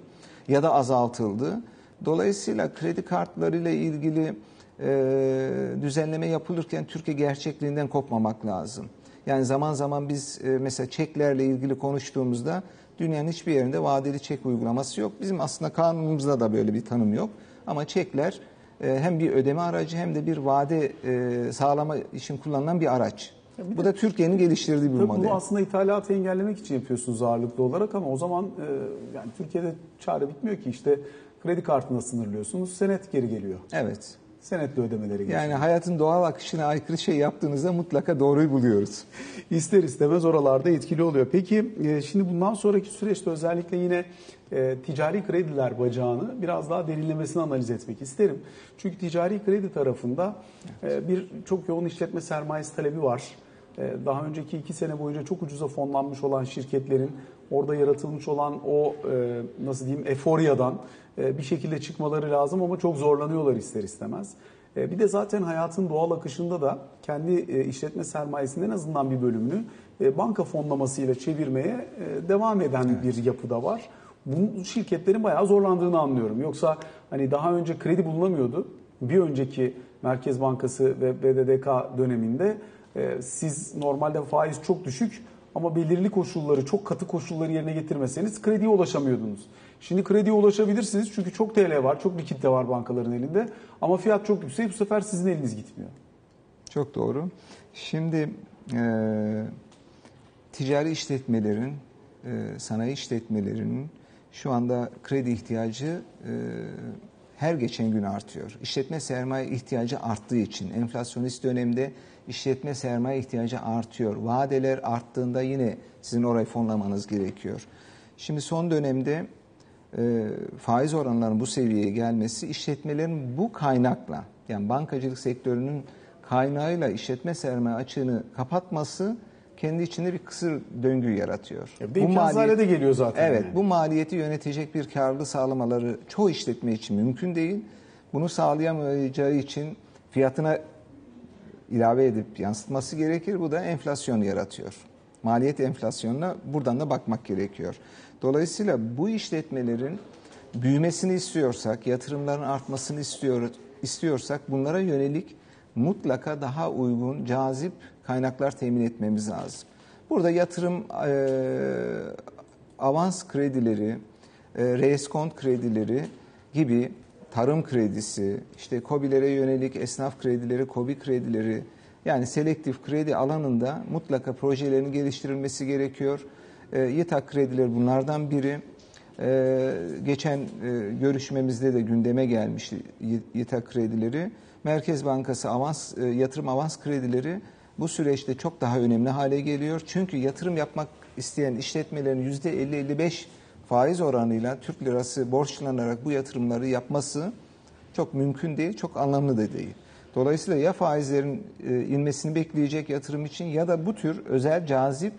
ya da azaltıldı. Dolayısıyla kredi kartlarıyla ilgili e, düzenleme yapılırken Türkiye gerçekliğinden kopmamak lazım. Yani zaman zaman biz mesela çeklerle ilgili konuştuğumuzda dünyanın hiçbir yerinde vadeli çek uygulaması yok. Bizim aslında kanunumuzda da böyle bir tanım yok. Ama çekler hem bir ödeme aracı hem de bir vade sağlama için kullanılan bir araç. Bir bu de, da Türkiye'nin geliştirdiği bir model. Bu aslında ithalatı engellemek için yapıyorsunuz ağırlıklı olarak ama o zaman yani Türkiye'de çare bitmiyor ki. İşte kredi kartına sınırlıyorsunuz, senet geri geliyor. Evet. Senetli ödemeleri geçiyor. Yani hayatın doğal akışına aykırı şey yaptığınızda mutlaka doğruyu buluyoruz. İster istemez oralarda etkili oluyor. Peki şimdi bundan sonraki süreçte özellikle yine e, ticari krediler bacağını biraz daha derinlemesine analiz etmek isterim. Çünkü ticari kredi tarafında e, bir çok yoğun işletme sermayesi talebi var. E, daha önceki iki sene boyunca çok ucuza fonlanmış olan şirketlerin orada yaratılmış olan o e, nasıl diyeyim eforyadan bir şekilde çıkmaları lazım ama çok zorlanıyorlar ister istemez. Bir de zaten hayatın doğal akışında da kendi işletme sermayesinden en azından bir bölümünü banka fonlamasıyla çevirmeye devam eden evet. bir yapıda var. Bu şirketlerin bayağı zorlandığını anlıyorum. Yoksa hani daha önce kredi bulunamıyordu. Bir önceki Merkez Bankası ve B D D K döneminde siz normalde faiz çok düşük ama belirli koşulları, çok katı koşulları yerine getirmeseniz krediye ulaşamıyordunuz. Şimdi krediye ulaşabilirsiniz çünkü çok T L var, çok likitte var bankaların elinde ama fiyat çok yüksek, bu sefer sizin eliniz gitmiyor. Çok doğru. Şimdi e, ticari işletmelerin, e, sanayi işletmelerinin şu anda kredi ihtiyacı e, her geçen gün artıyor. İşletme sermaye ihtiyacı arttığı için enflasyonist dönemde işletme sermaye ihtiyacı artıyor. Vadeler arttığında yine sizin orayı fonlamanız gerekiyor. Şimdi son dönemde E, faiz oranlarının bu seviyeye gelmesi işletmelerin bu kaynakla yani bankacılık sektörünün kaynağıyla işletme sermaye açığını kapatması kendi içinde bir kısır döngü yaratıyor. Ya bu maliyet de geliyor zaten. Evet, yani. Bu maliyeti yönetecek bir karlı sağlamaları çoğu işletme için mümkün değil. Bunu sağlayamayacağı için fiyatına ilave edip yansıtması gerekir. Bu da enflasyon yaratıyor. Maliyet enflasyonuna buradan da bakmak gerekiyor. Dolayısıyla bu işletmelerin büyümesini istiyorsak, yatırımların artmasını istiyor, istiyorsak bunlara yönelik mutlaka daha uygun, cazip kaynaklar temin etmemiz lazım. Burada yatırım e, avans kredileri, e, reskont kredileri gibi tarım kredisi, işte KOBİ'lere yönelik esnaf kredileri, KOBİ kredileri yani selektif kredi alanında mutlaka projelerin geliştirilmesi gerekiyor. E, YİTAK kredileri bunlardan biri. E, geçen e, görüşmemizde de gündeme gelmişti YİTAK kredileri. Merkez Bankası avans, e, yatırım avans kredileri bu süreçte çok daha önemli hale geliyor. Çünkü yatırım yapmak isteyen işletmelerin yüzde elli elli beş faiz oranıyla Türk lirası borçlanarak bu yatırımları yapması çok mümkün değil, çok anlamlı da değil. Dolayısıyla ya faizlerin inmesini bekleyecek yatırım için ya da bu tür özel cazip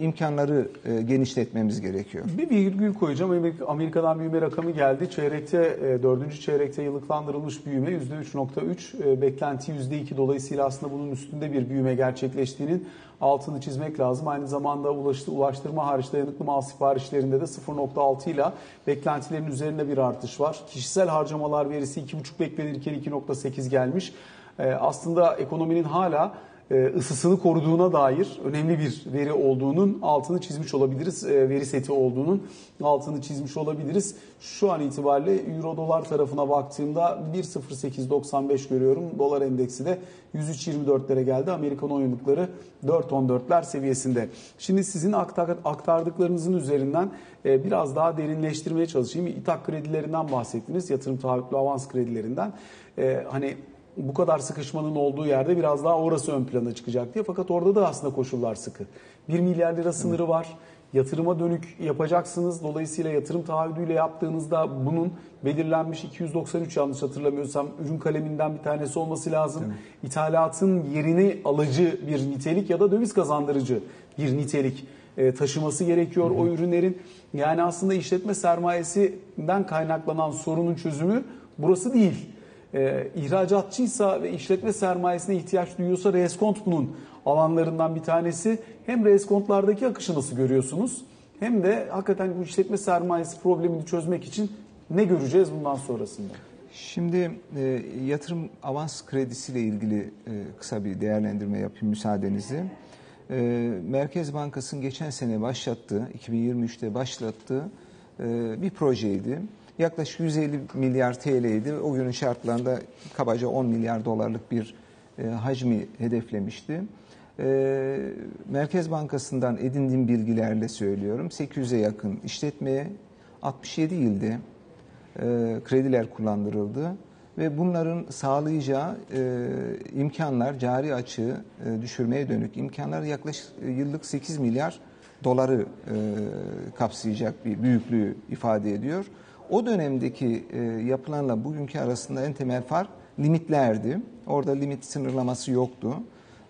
imkanları genişletmemiz gerekiyor. Bir virgül koyacağım. Amerika'dan büyüme rakamı geldi. Çeyrekte, dördüncü çeyrekte yıllıklandırılmış büyüme yüzde üç virgül üç. Beklenti yüzde iki. Dolayısıyla aslında bunun üstünde bir büyüme gerçekleştiğinin altını çizmek lazım. Aynı zamanda ulaştı, ulaştırma hariç dayanıklı mal siparişlerinde de sıfır virgül altı ile beklentilerin üzerinde bir artış var. Kişisel harcamalar verisi iki virgül beş beklenirken iki virgül sekiz gelmiş. Aslında ekonominin hala ısısını koruduğuna dair önemli bir veri olduğunun altını çizmiş olabiliriz. Veri seti olduğunun altını çizmiş olabiliriz. Şu an itibariyle euro dolar tarafına baktığımda bir virgül sıfır sekiz doksan beş görüyorum. Dolar endeksi de yüz üç virgül yirmi dörtlere geldi. Amerikan oyunlukları dört virgül on dörtler seviyesinde. Şimdi sizin aktardıklarınızın üzerinden biraz daha derinleştirmeye çalışayım. İTAK kredilerinden bahsettiniz. Yatırım taahhütlü avans kredilerinden. Hani bu kadar sıkışmanın olduğu yerde biraz daha orası ön plana çıkacak diye. Fakat orada da aslında koşullar sıkı. bir milyar lira sınırı var. Yatırıma dönük yapacaksınız. Dolayısıyla yatırım taahhüdüyle yaptığınızda bunun belirlenmiş iki yüz doksan üç yanlış hatırlamıyorsam ürün kaleminden bir tanesi olması lazım. Evet. İthalatın yerini alıcı bir nitelik ya da döviz kazandırıcı bir nitelik taşıması gerekiyor, hı hı, o ürünlerin. Yani aslında işletme sermayesinden kaynaklanan sorunun çözümü burası değil. Ee, ihracatçıysa ve işletme sermayesine ihtiyaç duyuyorsa reskont bunun alanlarından bir tanesi. Hem reskontlardaki akışı nasıl görüyorsunuz, hem de hakikaten bu işletme sermayesi problemini çözmek için ne göreceğiz bundan sonrasında? Şimdi e, yatırım avans kredisiyle ilgili e, kısa bir değerlendirme yapayım müsaadenizle. E, Merkez Bankası'nın geçen sene başlattığı, iki bin yirmi üçte başlattığı e, bir projeydi. Yaklaşık yüz elli milyar T L'ydi. O günün şartlarında kabaca on milyar dolarlık bir e, hacmi hedeflemişti. E, Merkez Bankası'ndan edindiğim bilgilerle söylüyorum. sekiz yüze yakın işletmeye altmış yedi ilde e, krediler kullandırıldı. Ve bunların sağlayacağı e, imkanlar, cari açığı e, düşürmeye dönük imkanlar yaklaşık e, yıllık sekiz milyar doları e, kapsayacak bir büyüklüğü ifade ediyor. O dönemdeki e, yapılanla bugünkü arasında en temel fark limitlerdi. Orada limit sınırlaması yoktu.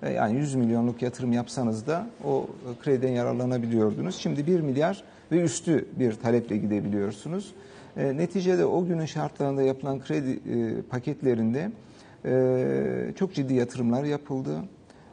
E, yani yüz milyonluk yatırım yapsanız da o e, krediden yararlanabiliyordunuz. Şimdi bir milyar ve üstü bir taleple gidebiliyorsunuz. E, neticede o günün şartlarında yapılan kredi e, paketlerinde e, çok ciddi yatırımlar yapıldı.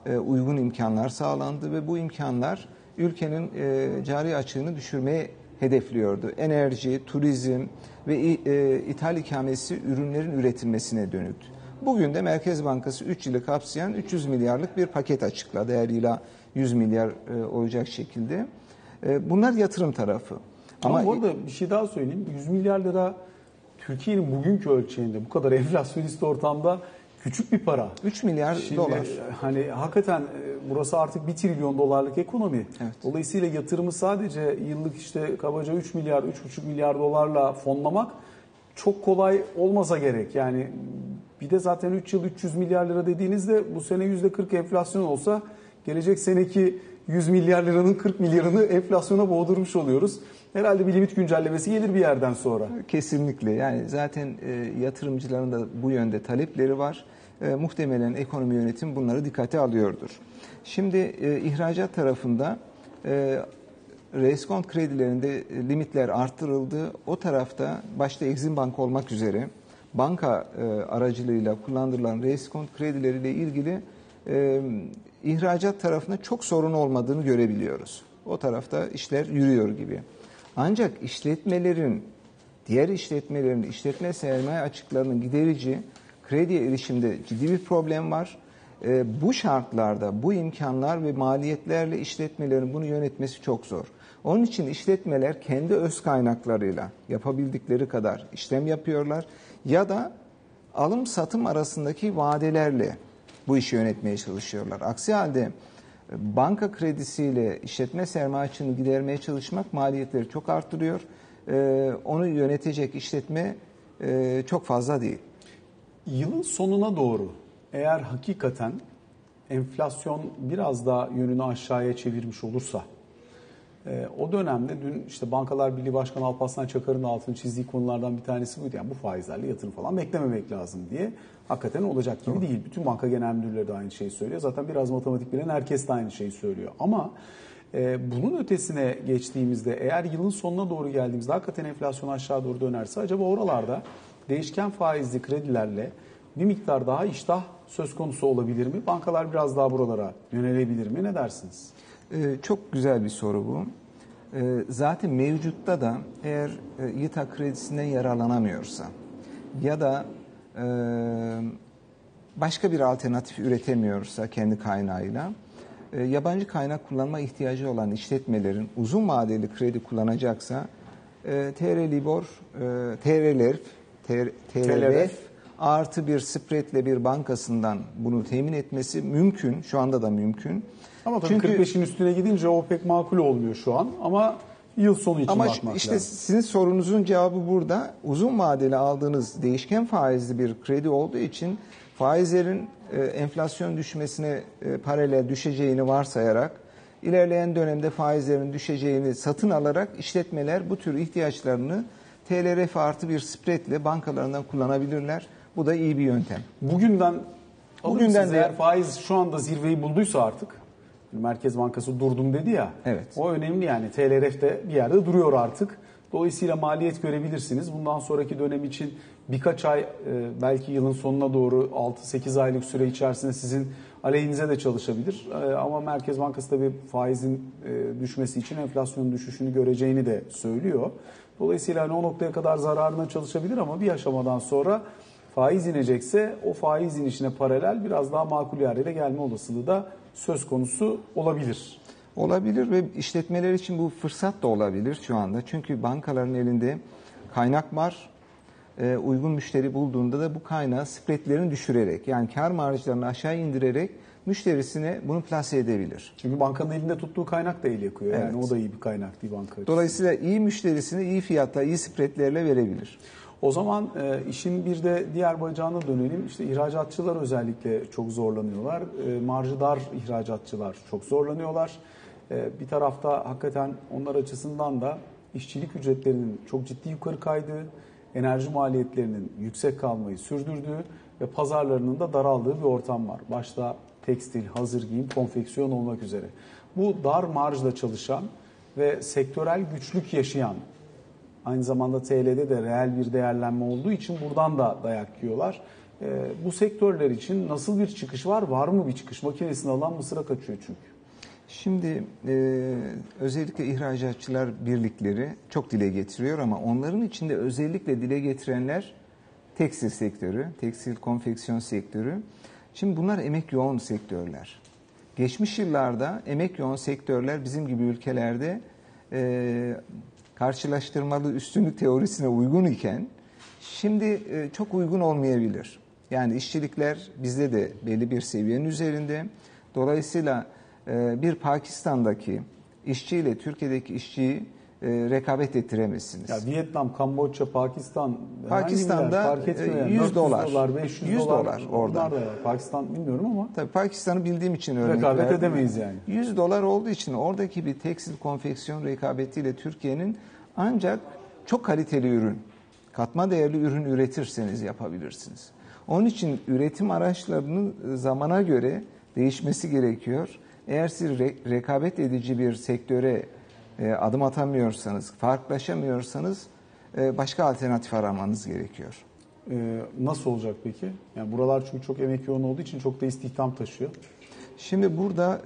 E, uygun imkanlar sağlandı ve bu imkanlar ülkenin e, cari açığını düşürmeye hedefliyordu. Enerji, turizm ve e, ithal ikamesi ürünlerin üretilmesine dönüktü. Bugün de Merkez Bankası üç yılı kapsayan üç yüz milyarlık bir paket açıkladı. Her yıla yüz milyar e, olacak şekilde. E, bunlar yatırım tarafı. Ama, Ama bu arada bir şey daha söyleyeyim. yüz milyar lira Türkiye'nin bugünkü ölçeğinde bu kadar enflasyonist ortamda küçük bir para. üç milyar Şimdi, dolar. Hani hakikaten burası artık bir trilyon dolarlık ekonomi. Evet. Dolayısıyla yatırımı sadece yıllık işte kabaca üç milyar, üç buçuk milyar dolarla fonlamak çok kolay olmasa gerek. Yani bir de zaten üç yıl üç yüz milyar lira dediğinizde bu sene yüzde kırk enflasyon olsa gelecek seneki yüz milyar liranın kırk milyarını enflasyona boğdurmuş oluyoruz. Herhalde bir limit güncellemesi gelir bir yerden sonra. Kesinlikle. Yani zaten e, yatırımcıların da bu yönde talepleri var. E, muhtemelen ekonomi yönetimi bunları dikkate alıyordur. Şimdi e, ihracat tarafında e, reskont kredilerinde e, limitler arttırıldı. O tarafta başta Exim Bank olmak üzere banka e, aracılığıyla kullandırılan reskont kredileriyle ilgili e, ihracat tarafında çok sorun olmadığını görebiliyoruz. O tarafta işler yürüyor gibi. Ancak işletmelerin, diğer işletmelerin işletme sermaye açıklarının giderici krediye erişimde ciddi bir problem var. E, bu şartlarda bu imkanlar ve maliyetlerle işletmelerin bunu yönetmesi çok zor. Onun için işletmeler kendi öz kaynaklarıyla yapabildikleri kadar işlem yapıyorlar ya da alım satım arasındaki vadelerle bu işi yönetmeye çalışıyorlar. Aksi halde banka kredisiyle işletme sermayesini gidermeye çalışmak maliyetleri çok arttırıyor. Ee, onu yönetecek işletme e, çok fazla değil. Yılın sonuna doğru eğer hakikaten enflasyon biraz daha yönünü aşağıya çevirmiş olursa, e, o dönemde dün işte Bankalar Birliği Başkanı Alparslan Çakar'ın altını çizdiği konulardan bir tanesi buydu. Yani bu faizlerle yatırım falan beklememek lazım diye. Hakikaten olacak gibi değil. Bütün banka genel müdürleri de aynı şeyi söylüyor. Zaten biraz matematik bilen herkes de aynı şeyi söylüyor. Ama e, bunun ötesine geçtiğimizde, eğer yılın sonuna doğru geldiğimizde hakikaten enflasyon aşağı doğru dönerse, acaba oralarda değişken faizli kredilerle bir miktar daha iştah söz konusu olabilir mi? Bankalar biraz daha buralara yönelebilir mi? Ne dersiniz? Ee, çok güzel bir soru bu. Ee, zaten mevcutta da eğer e, YİTAK kredisinden yararlanamıyorsa ya da e, başka bir alternatif üretemiyorsa kendi kaynağıyla, e, yabancı kaynak kullanma ihtiyacı olan işletmelerin uzun vadeli kredi kullanacaksa e, T R Libor, e, T R L E R F, T R L E R F artı bir spreadle bir bankasından bunu temin etmesi mümkün. Şu anda da mümkün. Ama tabii çünkü kırk beşin üstüne gidince o pek makul olmuyor şu an. Ama yıl sonu için ama bakmak işte lazım. Ama işte sizin sorunuzun cevabı burada. Uzun vadeli aldığınız değişken faizli bir kredi olduğu için faizlerin e, enflasyon düşmesine e, paralel düşeceğini varsayarak, ilerleyen dönemde faizlerin düşeceğini satın alarak işletmeler bu tür ihtiyaçlarını T L R F artı bir spreadle bankalarından kullanabilirler. Bu da iyi bir yöntem. Bugünden, bugünden de eğer faiz şu anda zirveyi bulduysa artık, Merkez Bankası durdum dedi ya, evet, o önemli yani. T L R F de bir yerde duruyor artık. Dolayısıyla maliyet görebilirsiniz. Bundan sonraki dönem için birkaç ay, belki yılın sonuna doğru altı sekiz aylık süre içerisinde sizin aleyhinize de çalışabilir. Ama Merkez Bankası tabii faizin düşmesi için enflasyonun düşüşünü göreceğini de söylüyor. Dolayısıyla hani o noktaya kadar zararına çalışabilir ama bir aşamadan sonra faiz inecekse o faiz inişine paralel biraz daha makul yerlere gelme olasılığı da söz konusu olabilir. Olabilir ve işletmeler için bu fırsat da olabilir şu anda. Çünkü bankaların elinde kaynak var. Ee, uygun müşteri bulduğunda da bu kaynağı spreadlerini düşürerek, yani kar marjlarını aşağı indirerek müşterisine bunu plase edebilir. Çünkü bankanın elinde tuttuğu kaynak da el yakıyor. Yani evet, o da iyi bir kaynak değil banka açısından. Dolayısıyla iyi müşterisine iyi fiyatla, iyi spreadlerle verebilir. O zaman e, işin bir de diğer bacağına dönelim. İşte ihracatçılar özellikle çok zorlanıyorlar. E, marjı dar ihracatçılar çok zorlanıyorlar. E, bir tarafta hakikaten onlar açısından da işçilik ücretlerinin çok ciddi yukarı kaydığı, enerji maliyetlerinin yüksek kalmayı sürdürdüğü ve pazarlarının da daraldığı bir ortam var. Başta tekstil, hazır giyim, konfeksiyon olmak üzere. Bu dar marjla çalışan ve sektörel güçlük yaşayan, aynı zamanda T L'de de reel bir değerlenme olduğu için buradan da dayak yiyorlar. E, bu sektörler için nasıl bir çıkış var? Var mı bir çıkış? Makinesini alan Mısır'a kaçıyor çünkü. Şimdi e, özellikle ihracatçılar birlikleri çok dile getiriyor ama onların içinde özellikle dile getirenler tekstil sektörü, tekstil konfeksiyon sektörü. Şimdi bunlar emek yoğun sektörler. Geçmiş yıllarda emek yoğun sektörler bizim gibi ülkelerde e, karşılaştırmalı üstünlük teorisine uygun iken şimdi e, çok uygun olmayabilir. Yani işçilikler bizde de belli bir seviyenin üzerinde. Dolayısıyla bir Pakistan'daki işçiyle Türkiye'deki işçiyi rekabet ettiremezsiniz. Ya Vietnam, Kamboçya, Pakistan, Pakistan'da yüz dolar, beş yüz dolar orada. Pakistan bilmiyorum ama tabii Pakistan'ı bildiğim için örnek rekabet verdim. Edemeyiz yani. yüz dolar olduğu için oradaki bir tekstil konfeksiyon rekabetiyle Türkiye'nin ancak çok kaliteli ürün, katma değerli ürün üretirseniz yapabilirsiniz. Onun için üretim araçlarının zamana göre değişmesi gerekiyor. Eğer siz re- rekabet edici bir sektöre e, adım atamıyorsanız, farklılaşamıyorsanız e, başka alternatif aramanız gerekiyor. Ee, nasıl olacak peki? Yani buralar çünkü çok emek yoğun olduğu için çok da istihdam taşıyor. Şimdi burada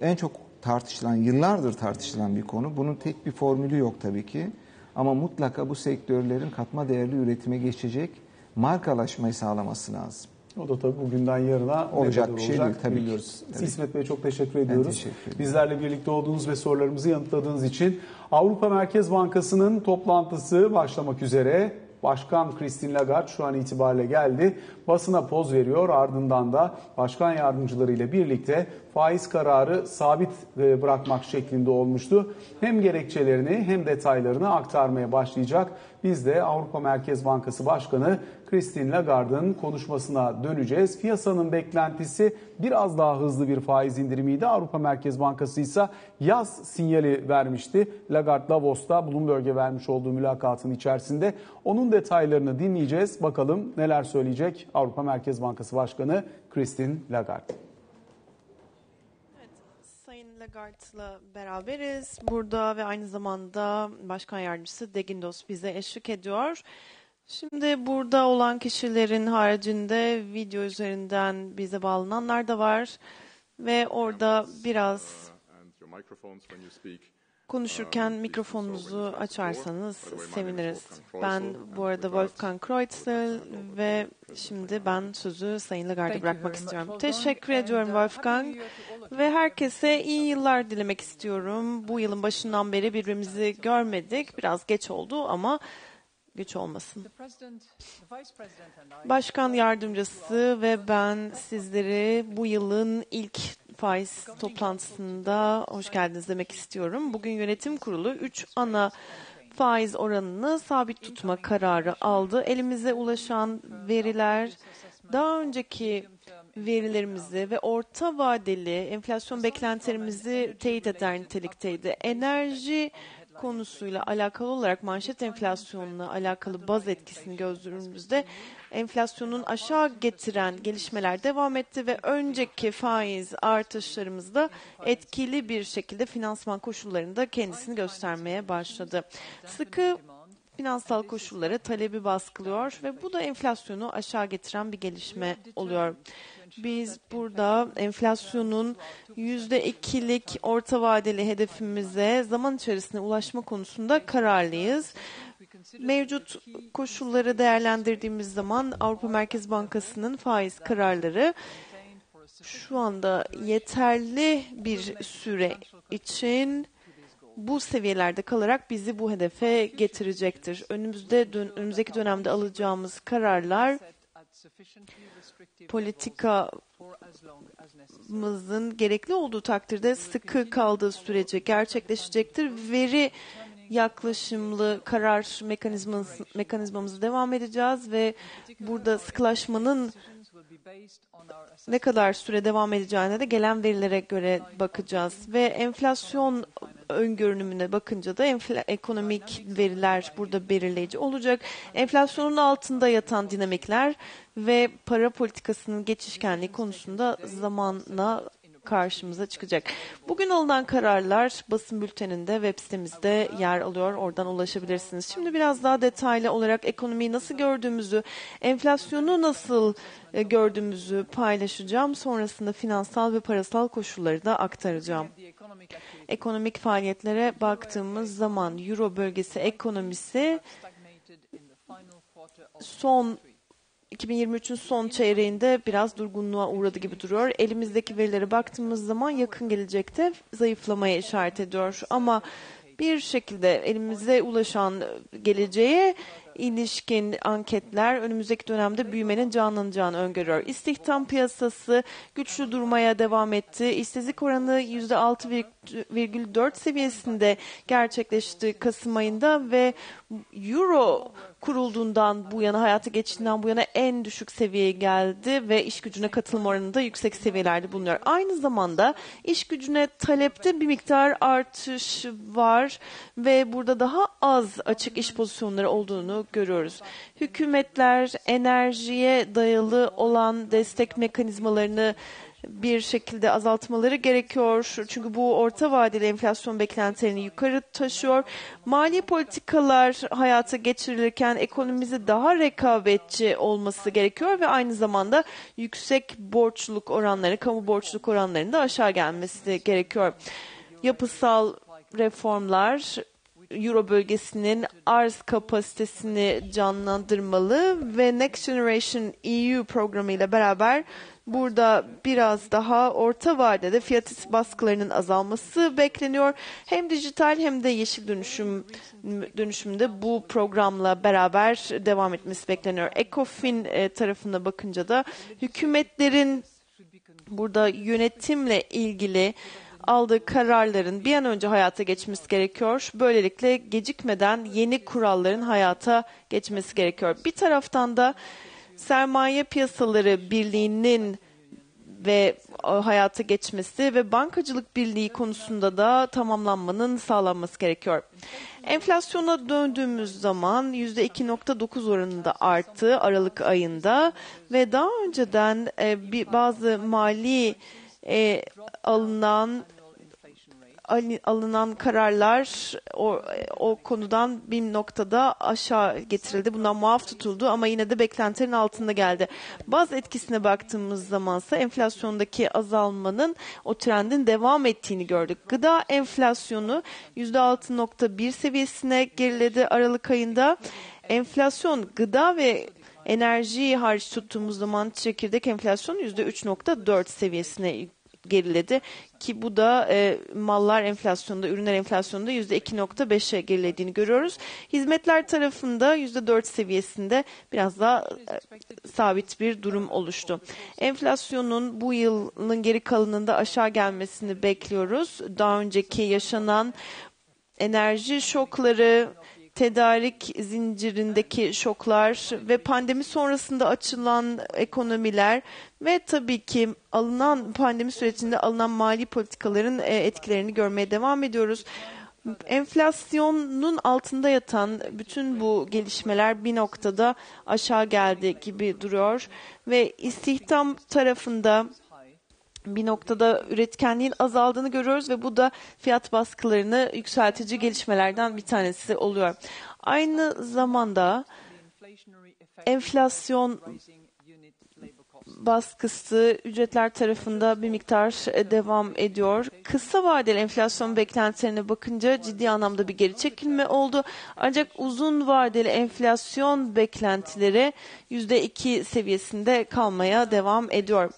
e, en çok tartışılan, yıllardır tartışılan bir konu. Bunun tek bir formülü yok tabii ki. Ama mutlaka bu sektörlerin katma değerli üretime geçecek markalaşmayı sağlaması lazım. O da tabii bugünden yarına olacak bir şey olacak, değil, tabii biliyoruz. Tabii. İsmet Bey çok teşekkür ediyoruz. Teşekkür Bizlerle birlikte olduğunuz ve sorularımızı yanıtladığınız için. Avrupa Merkez Bankası'nın toplantısı başlamak üzere. Başkan Christine Lagarde şu an itibariyle geldi. Basına poz veriyor. Ardından da başkan yardımcılarıyla birlikte faiz kararı sabit bırakmak şeklinde olmuştu. Hem gerekçelerini hem detaylarını aktarmaya başlayacak. Biz de Avrupa Merkez Bankası Başkanı Christine Lagarde'ın konuşmasına döneceğiz. Piyasanın beklentisi biraz daha hızlı bir faiz indirimiydi. Avrupa Merkez Bankası ise yaz sinyali vermişti. Lagarde Davos'ta Bloomberg'e vermiş olduğu mülakatın içerisinde. Onun detaylarını dinleyeceğiz. Bakalım neler söyleyecek Avrupa Merkez Bankası Başkanı Christine Lagarde. Lagarde'la beraberiz. Burada ve aynı zamanda Başkan Yardımcısı De Guindos bize eşlik ediyor. Şimdi burada olan kişilerin haricinde video üzerinden bize bağlananlar da var. Ve orada biraz konuşurken mikrofonunuzu açarsanız seviniriz. Ben bu arada Wolfgang Kreutzel ve şimdi ben sözü Sayın Lagarde'a bırakmak istiyorum. Teşekkür ediyorum Wolfgang ve herkese iyi yıllar dilemek istiyorum. Bu yılın başından beri birbirimizi görmedik. Biraz geç oldu ama güç olmasın. Başkan yardımcısı ve ben sizleri bu yılın ilk faiz toplantısında hoş geldiniz demek istiyorum. Bugün yönetim kurulu üç ana faiz oranını sabit tutma kararı aldı. Elimize ulaşan veriler daha önceki verilerimizi ve orta vadeli enflasyon beklentilerimizi teyit eder nitelikteydi. Enerji konusuyla alakalı olarak manşet enflasyonla alakalı baz etkisini gördüğümüzde enflasyonun aşağı getiren gelişmeler devam etti ve önceki faiz artışlarımızda etkili bir şekilde finansman koşullarında kendisini göstermeye başladı. Sıkı finansal koşulları talebi baskılıyor ve bu da enflasyonu aşağı getiren bir gelişme oluyor. Biz burada enflasyonun yüzde ikilik orta vadeli hedefimize zaman içerisinde ulaşma konusunda kararlıyız. Mevcut koşulları değerlendirdiğimiz zaman Avrupa Merkez Bankası'nın faiz kararları şu anda yeterli bir süre için bu seviyelerde kalarak bizi bu hedefe getirecektir. Önümüzde dön- önümüzdeki dönemde alacağımız kararlar politikamızın gerekli olduğu takdirde sıkı kaldığı sürece gerçekleşecektir. Veri yaklaşımlı karar mekanizmamız, mekanizmamızı devam edeceğiz ve burada sıkılaşmanın ne kadar süre devam edeceğine de gelen verilere göre bakacağız. Ve enflasyon öngörünümüne bakınca da enfla- ekonomik veriler burada belirleyici olacak. Enflasyonun altında yatan dinamikler ve para politikasının geçişkenliği konusunda zamanla karşımıza çıkacak. Bugün alınan kararlar basın bülteninde, web sitemizde yer alıyor. Oradan ulaşabilirsiniz. Şimdi biraz daha detaylı olarak ekonomiyi nasıl gördüğümüzü, enflasyonu nasıl gördüğümüzü paylaşacağım. Sonrasında finansal ve parasal koşulları da aktaracağım. Ekonomik faaliyetlere baktığımız zaman Euro bölgesi ekonomisi son iki bin yirmi üçün son çeyreğinde biraz durgunluğa uğradı gibi duruyor. Elimizdeki verilere baktığımız zaman yakın gelecekte zayıflamaya işaret ediyor. Ama bir şekilde elimize ulaşan geleceğe ilişkin anketler önümüzdeki dönemde büyümenin canlanacağını öngörüyor. İstihdam piyasası güçlü durmaya devam etti. İşsizlik oranı yüzde altı virgül dört seviyesinde gerçekleşti Kasım ayında ve Euro kurulduğundan bu yana, hayata geçtiğinden bu yana en düşük seviyeye geldi ve iş gücüne katılım oranı da yüksek seviyelerde bulunuyor. Aynı zamanda iş gücüne talepte bir miktar artış var ve burada daha az açık iş pozisyonları olduğunu görüyoruz. Hükümetler enerjiye dayalı olan destek mekanizmalarını bir şekilde azaltmaları gerekiyor. Çünkü bu orta vadeli enflasyon beklentilerini yukarı taşıyor. Mali politikalar hayata geçirilirken ekonomimize daha rekabetçi olması gerekiyor ve aynı zamanda yüksek borçluluk oranları, kamu borçluluk oranlarının da aşağı gelmesi gerekiyor. Yapısal reformlar Euro bölgesinin arz kapasitesini canlandırmalı ve Next Generation E U programı ile beraber burada biraz daha orta vadede fiyat baskılarının azalması bekleniyor. Hem dijital hem de yeşil dönüşüm dönüşümde bu programla beraber devam etmesi bekleniyor. Ecofin tarafına bakınca da hükümetlerin burada yönetimle ilgili aldığı kararların bir an önce hayata geçmesi gerekiyor. Böylelikle gecikmeden yeni kuralların hayata geçmesi gerekiyor. Bir taraftan da Sermaye Piyasaları Birliği'nin ve hayata geçmesi ve Bankacılık Birliği konusunda da tamamlanmanın sağlanması gerekiyor. Enflasyona döndüğümüz zaman yüzde iki virgül dokuz oranında arttı Aralık ayında ve daha önceden bazı mali E, alınan alınan kararlar o, o konudan bir noktada aşağı getirildi. Bundan muaf tutuldu ama yine de beklentilerin altında geldi. Bazı etkisine baktığımız zamansa enflasyondaki azalmanın o trendin devam ettiğini gördük. Gıda enflasyonu yüzde altı virgül bir seviyesine geriledi Aralık ayında. Enflasyon gıda ve enerjiyi hariç tuttuğumuz zaman çekirdek enflasyonu yüzde üç virgül dört seviyesine geriledi ki bu da e, mallar enflasyonunda, ürünler enflasyonunda yüzde iki virgül beşe gerilediğini görüyoruz. Hizmetler tarafında yüzde dört seviyesinde biraz daha e, sabit bir durum oluştu. Enflasyonun bu yılın geri kalanında aşağı gelmesini bekliyoruz. Daha önceki yaşanan enerji şokları, tedarik zincirindeki şoklar ve pandemi sonrasında açılan ekonomiler ve tabii ki alınan pandemi sürecinde alınan mali politikaların etkilerini görmeye devam ediyoruz. Enflasyonun altında yatan bütün bu gelişmeler bir noktada aşağı geldi gibi duruyor ve istihdam tarafında bir noktada üretkenliğin azaldığını görüyoruz ve bu da fiyat baskılarını yükseltici gelişmelerden bir tanesi oluyor. Aynı zamanda enflasyon baskısı ücretler tarafında bir miktar devam ediyor. Kısa vadeli enflasyon beklentilerine bakınca ciddi anlamda bir geri çekilme oldu. Ancak uzun vadeli enflasyon beklentileri yüzde iki seviyesinde kalmaya devam ediyor.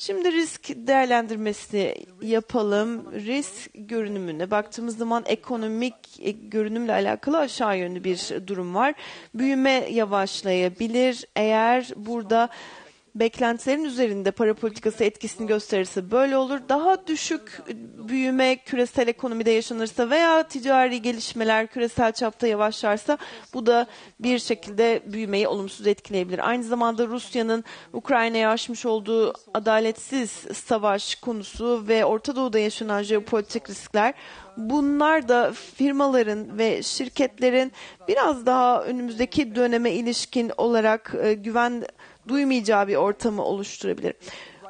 Şimdi risk değerlendirmesi yapalım. Risk görünümüne baktığımız zaman ekonomik görünümle alakalı aşağı yönlü bir durum var. Büyüme yavaşlayabilir. Eğer burada beklentilerin üzerinde para politikası etkisini gösterirse böyle olur. Daha düşük büyüme küresel ekonomide yaşanırsa veya ticari gelişmeler küresel çapta yavaşlarsa bu da bir şekilde büyümeyi olumsuz etkileyebilir. Aynı zamanda Rusya'nın Ukrayna'ya açmış olduğu adaletsiz savaş konusu ve Orta Doğu'da yaşanan jeopolitik riskler, bunlar da firmaların ve şirketlerin biraz daha önümüzdeki döneme ilişkin olarak güven duymayacağı bir ortamı oluşturabilir.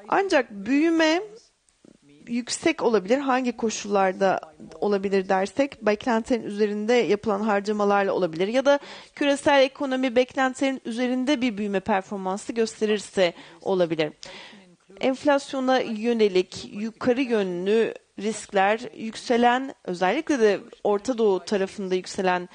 Ancak büyüme yüksek olabilir. Hangi koşullarda olabilir dersek beklentilerin üzerinde yapılan harcamalarla olabilir ya da küresel ekonomi beklentilerin üzerinde bir büyüme performansı gösterirse olabilir. Enflasyona yönelik yukarı yönlü riskler yükselen, özellikle de Orta Doğu tarafında yükselen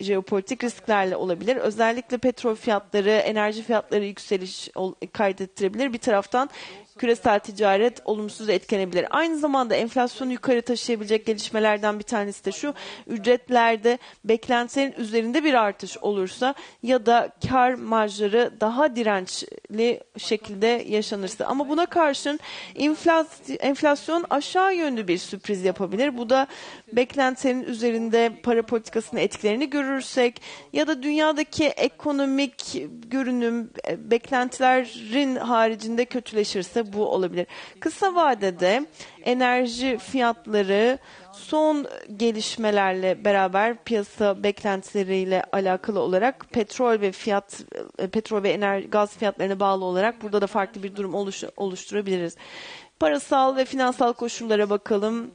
jeopolitik risklerle olabilir. Özellikle petrol fiyatları, enerji fiyatları yükseliş kaydettirebilir. Bir taraftan küresel ticaret olumsuz etkilenebilir. Aynı zamanda enflasyonu yukarı taşıyabilecek gelişmelerden bir tanesi de şu: ücretlerde beklentilerin üzerinde bir artış olursa ya da kar marjları daha dirençli şekilde yaşanırsa. Ama buna karşın enflasyon aşağı yönlü bir sürpriz yapabilir. Bu da beklentilerin üzerinde para politikasının etkilerini görürsek ya da dünyadaki ekonomik görünüm beklentilerin haricinde kötüleşirse bu olabilir. Kısa vadede enerji fiyatları son gelişmelerle beraber piyasa beklentileriyle alakalı olarak petrol ve fiyat petrol ve enerji, gaz fiyatlarına bağlı olarak burada da farklı bir durum oluş, oluşturabiliriz. Parasal ve finansal koşullara bakalım.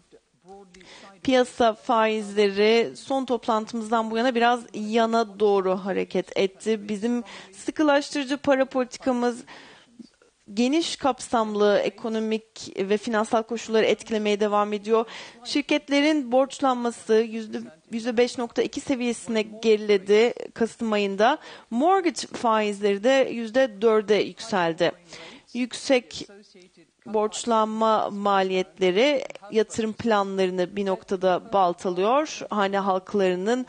Piyasa faizleri son toplantımızdan bu yana biraz yana doğru hareket etti. Bizim sıkılaştırıcı para politikamız geniş kapsamlı ekonomik ve finansal koşulları etkilemeye devam ediyor. Şirketlerin borçlanması yüzde beş virgül iki seviyesine geriledi Kasım ayında. Mortgage faizleri de yüzde dörde yükseldi. Yüksek borçlanma maliyetleri yatırım planlarını bir noktada baltalıyor. Hane halklarının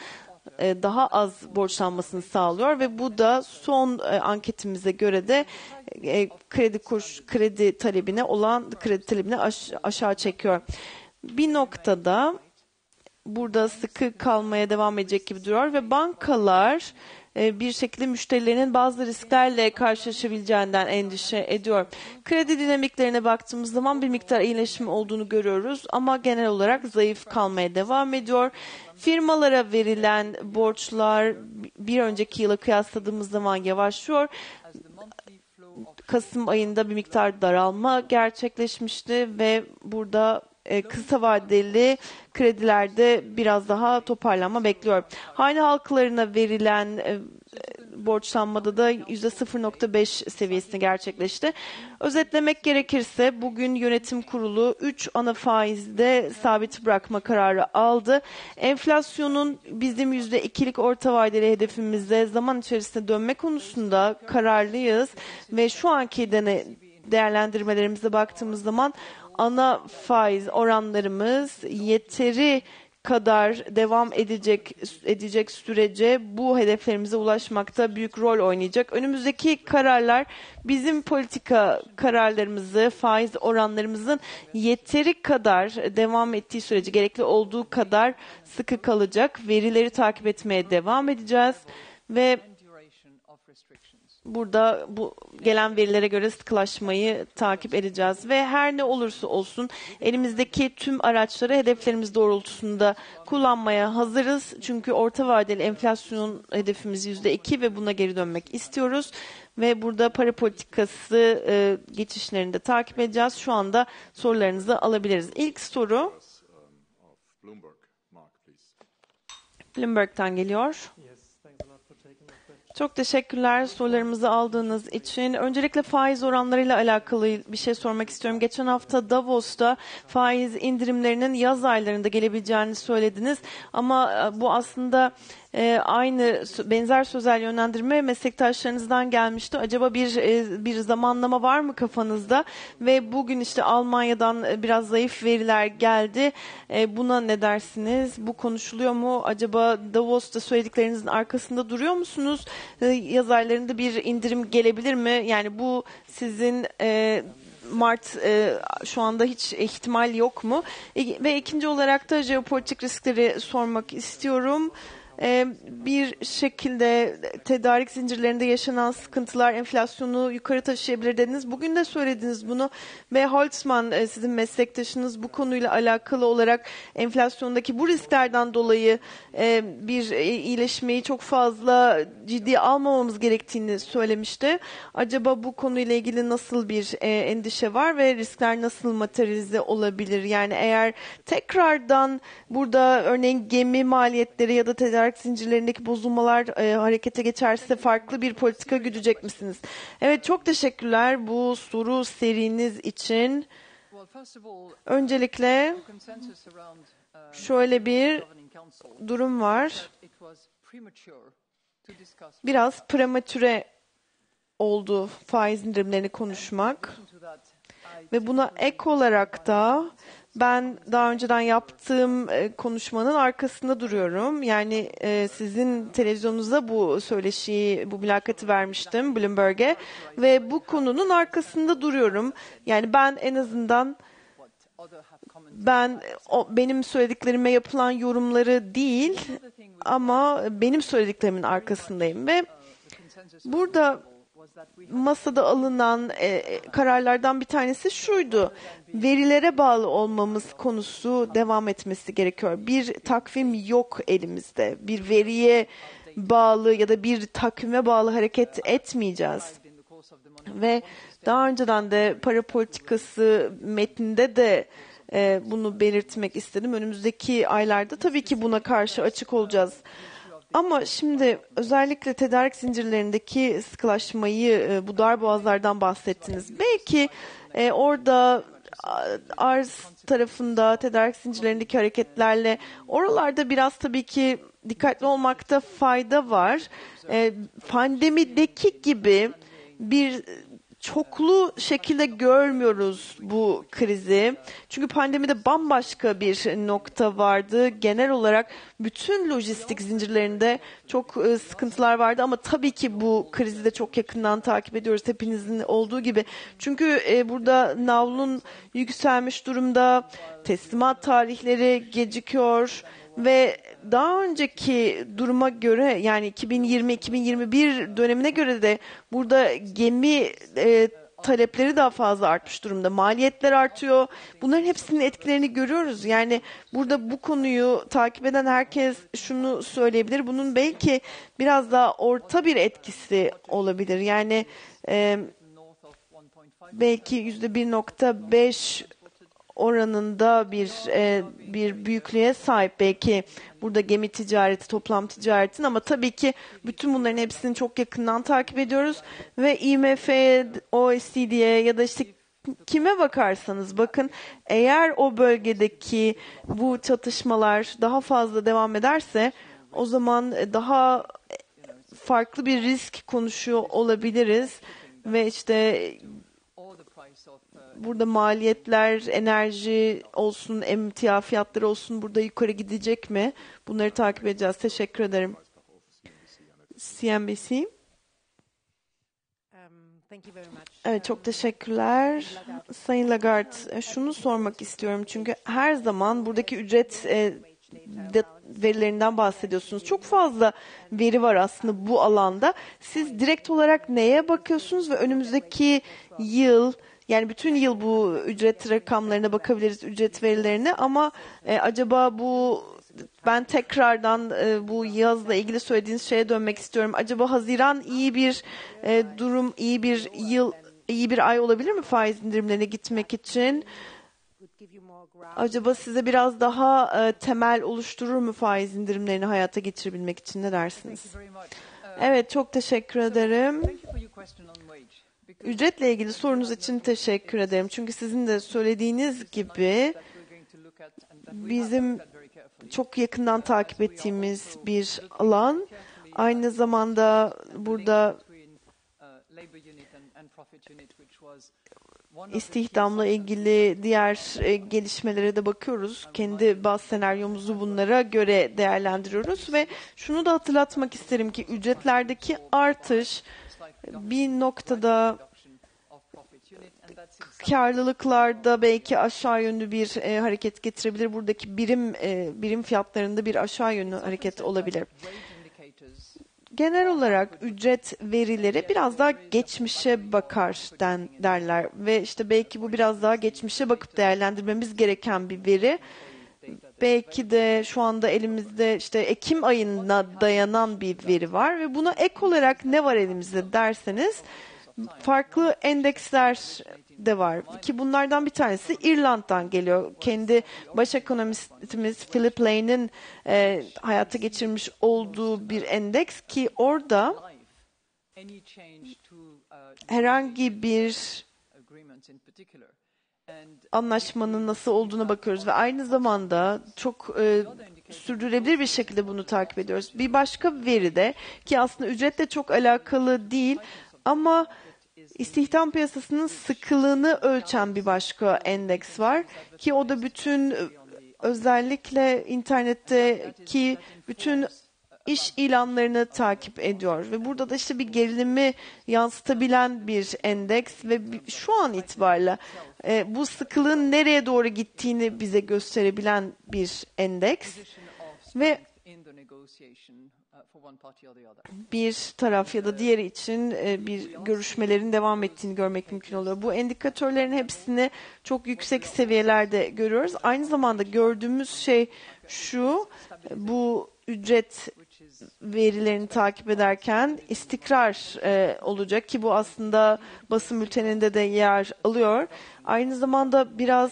daha az borçlanmasını sağlıyor ve bu da son anketimize göre de kredi kur kredi talebine olan kredi talebini aş, aşağı çekiyor. Bir noktada burada sıkı kalmaya devam edecek gibi duruyor ve bankalar bir şekilde müşterilerinin bazı risklerle karşılaşabileceğinden endişe ediyor. Kredi dinamiklerine baktığımız zaman bir miktar iyileşme olduğunu görüyoruz ama genel olarak zayıf kalmaya devam ediyor. Firmalara verilen borçlar bir önceki yıla kıyasladığımız zaman yavaşlıyor. Kasım ayında bir miktar daralma gerçekleşmişti ve burada kısa vadeli kredilerde biraz daha toparlanma bekliyor. Hane halklarına verilen borçlanmada da yüzde sıfır virgül beş seviyesine gerçekleşti. Özetlemek gerekirse bugün yönetim kurulu üç ana faizde sabit bırakma kararı aldı. Enflasyonun bizim yüzde ikilik orta vadeli hedefimize zaman içerisinde dönme konusunda kararlıyız ve şu anki değerlendirmelerimize baktığımız zaman ana faiz oranlarımız yeteri kadar devam edecek edecek sürece bu hedeflerimize ulaşmakta büyük rol oynayacak. Önümüzdeki kararlar bizim politika kararlarımızı, faiz oranlarımızın yeteri kadar devam ettiği sürece, gerekli olduğu kadar sıkı kalacak. Verileri takip etmeye devam edeceğiz ve burada bu gelen verilere göre sıkılaşmayı takip edeceğiz ve her ne olursa olsun elimizdeki tüm araçları hedeflerimiz doğrultusunda kullanmaya hazırız. Çünkü orta vadeli enflasyon hedefimiz yüzde iki ve buna geri dönmek istiyoruz. Ve burada para politikası e, geçişlerini de takip edeceğiz. Şu anda sorularınızı alabiliriz. İlk soru Bloomberg'ten geliyor. Çok teşekkürler sorularımızı aldığınız için. Öncelikle faiz oranlarıyla alakalı bir şey sormak istiyorum. Geçen hafta Davos'ta faiz indirimlerinin yaz aylarında gelebileceğini söylediniz. Ama bu aslında e, aynı benzer sözel yönlendirme meslektaşlarınızdan gelmişti. Acaba bir e, bir zamanlama var mı kafanızda? Ve bugün işte Almanya'dan biraz zayıf veriler geldi. E, buna ne dersiniz? Bu konuşuluyor mu? Acaba Davos'ta söylediklerinizin arkasında duruyor musunuz? Yaz aylarında bir indirim gelebilir mi? Yani bu sizin e, Mart e, şu anda hiç ihtimal yok mu? E, ve ikinci olarak da jeopolitik riskleri sormak istiyorum. E, bir şekilde tedarik zincirlerinde yaşanan sıkıntılar enflasyonu yukarı taşıyabilir dediniz. Bugün de söylediniz bunu ve Holtzman e, sizin meslektaşınız bu konuyla alakalı olarak enflasyondaki bu risklerden dolayı e, bir e, iyileşmeyi çok fazla ciddiye almamamız gerektiğini söylemişti. Acaba bu konuyla ilgili nasıl bir e, endişe var ve riskler nasıl materyalize olabilir? Yani eğer tekrardan burada örneğin gemi maliyetleri ya da tedarik zincirlerindeki bozulmalar e, harekete geçerse farklı bir politika güdecek misiniz? Evet, çok teşekkürler bu soru seriniz için. Öncelikle şöyle bir durum var. Biraz prematüre oldu faiz indirimlerini konuşmak ve buna ek olarak da ben daha önceden yaptığım konuşmanın arkasında duruyorum. Yani sizin televizyonunuzda bu söyleşiyi, bu mülakatı vermiştim Bloomberg'e ve bu konunun arkasında duruyorum. Yani ben en azından ben o, benim söylediklerime yapılan yorumları değil ama benim söylediklerimin arkasındayım ve burada masada alınan e, kararlardan bir tanesi şuydu. Verilere bağlı olmamız konusu devam etmesi gerekiyor. Bir takvim yok elimizde. Bir veriye bağlı ya da bir takvime bağlı hareket etmeyeceğiz. Ve daha önceden de para politikası metninde de e, bunu belirtmek istedim. Önümüzdeki aylarda tabii ki buna karşı açık olacağız. Ama şimdi özellikle tedarik zincirlerindeki sıkılaşmayı, bu darboğazlardan bahsettiniz. Belki e, orada arz tarafında tedarik zincirlerindeki hareketlerle oralarda biraz tabii ki dikkatli olmakta fayda var. E, pandemideki gibi bir çoklu şekilde görmüyoruz bu krizi. Çünkü pandemide bambaşka bir nokta vardı. Genel olarak bütün lojistik zincirlerinde çok sıkıntılar vardı ama tabii ki bu krizi de çok yakından takip ediyoruz hepinizin olduğu gibi. Çünkü burada navlun yükselmiş durumda, teslimat tarihleri gecikiyor ve daha önceki duruma göre, yani iki bin yirmi iki bin yirmi bir dönemine göre de burada gemi e, talepleri daha fazla artmış durumda. Maliyetler artıyor. Bunların hepsinin etkilerini görüyoruz. Yani burada bu konuyu takip eden herkes şunu söyleyebilir. Bunun belki biraz daha orta bir etkisi olabilir. Yani e, belki yüzde bir virgül beş oranında bir e, bir büyüklüğe sahip belki burada gemi ticareti, toplam ticaretin, ama tabii ki bütün bunların hepsini çok yakından takip ediyoruz ve I M F'ye, O E C D'ye ya da işte kime bakarsanız bakın, eğer o bölgedeki bu çatışmalar daha fazla devam ederse o zaman daha farklı bir risk konuşuyor olabiliriz ve işte burada maliyetler, enerji olsun, emtia fiyatları olsun, burada yukarı gidecek mi? Bunları takip edeceğiz. Teşekkür ederim. C N B C. Evet, çok teşekkürler. Sayın Lagarde, şunu sormak istiyorum. Çünkü her zaman buradaki ücret e, de, verilerinden bahsediyorsunuz. Çok fazla veri var aslında bu alanda. Siz direkt olarak neye bakıyorsunuz ve önümüzdeki yıl... Yani bütün yıl bu ücret rakamlarına bakabiliriz, ücret verilerine, ama e, acaba bu, ben tekrardan e, bu yazla ilgili söylediğiniz şeye dönmek istiyorum. Acaba Haziran iyi bir e, durum, iyi bir yıl, iyi bir ay olabilir mi faiz indirimlerine gitmek için? Acaba size biraz daha e, temel oluşturur mu faiz indirimlerini hayata geçirebilmek için, ne dersiniz? Evet, çok teşekkür ederim. Ücretle ilgili sorunuz için teşekkür ederim. Çünkü sizin de söylediğiniz gibi bizim çok yakından takip ettiğimiz bir alan. Aynı zamanda burada istihdamla ilgili diğer gelişmelere de bakıyoruz. Kendi baz senaryomuzu bunlara göre değerlendiriyoruz ve şunu da hatırlatmak isterim ki ücretlerdeki artış bir noktada karlılıklarda belki aşağı yönlü bir e, hareket getirebilir. Buradaki birim e, birim fiyatlarında bir aşağı yönlü hareket olabilir. Genel olarak ücret verileri biraz daha geçmişe bakar den, derler ve işte belki bu biraz daha geçmişe bakıp değerlendirmemiz gereken bir veri. Belki de şu anda elimizde işte Ekim ayına dayanan bir veri var ve buna ek olarak ne var elimizde derseniz farklı endeksler de var ki bunlardan bir tanesi İrlanda'dan geliyor. Kendi baş ekonomistimiz Philip Lane'in e, hayata geçirmiş olduğu bir endeks ki orada herhangi bir anlaşmanın nasıl olduğuna bakıyoruz ve aynı zamanda çok e, sürdürülebilir bir şekilde bunu takip ediyoruz. Bir başka veri de ki aslında ücretle çok alakalı değil ama istihdam piyasasının sıkılığını ölçen bir başka endeks var ki o da bütün özellikle internetteki bütün iş ilanlarını takip ediyor ve burada da işte bir gerilimi yansıtabilen bir endeks ve şu an itibariyle e, bu sıkılığın nereye doğru gittiğini bize gösterebilen bir endeks ve bir taraf ya da diğeri için e, bir görüşmelerin devam ettiğini görmek mümkün oluyor. Bu indikatörlerin hepsini çok yüksek seviyelerde görüyoruz. Aynı zamanda gördüğümüz şey şu, bu ücret verilerini takip ederken istikrar e, olacak ki bu aslında basın bülteninde de yer alıyor. Aynı zamanda biraz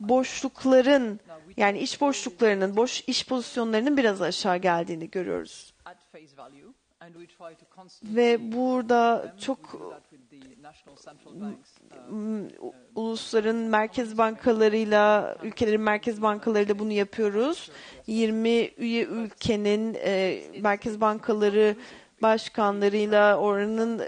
boşlukların Yani iş boşluklarının, boş iş pozisyonlarının biraz aşağı geldiğini görüyoruz. Ve burada çok ulusların merkez bankalarıyla, ülkelerin merkez bankalarıyla bunu yapıyoruz. yirmi üye ülkenin e, merkez bankaları başkanlarıyla, oranın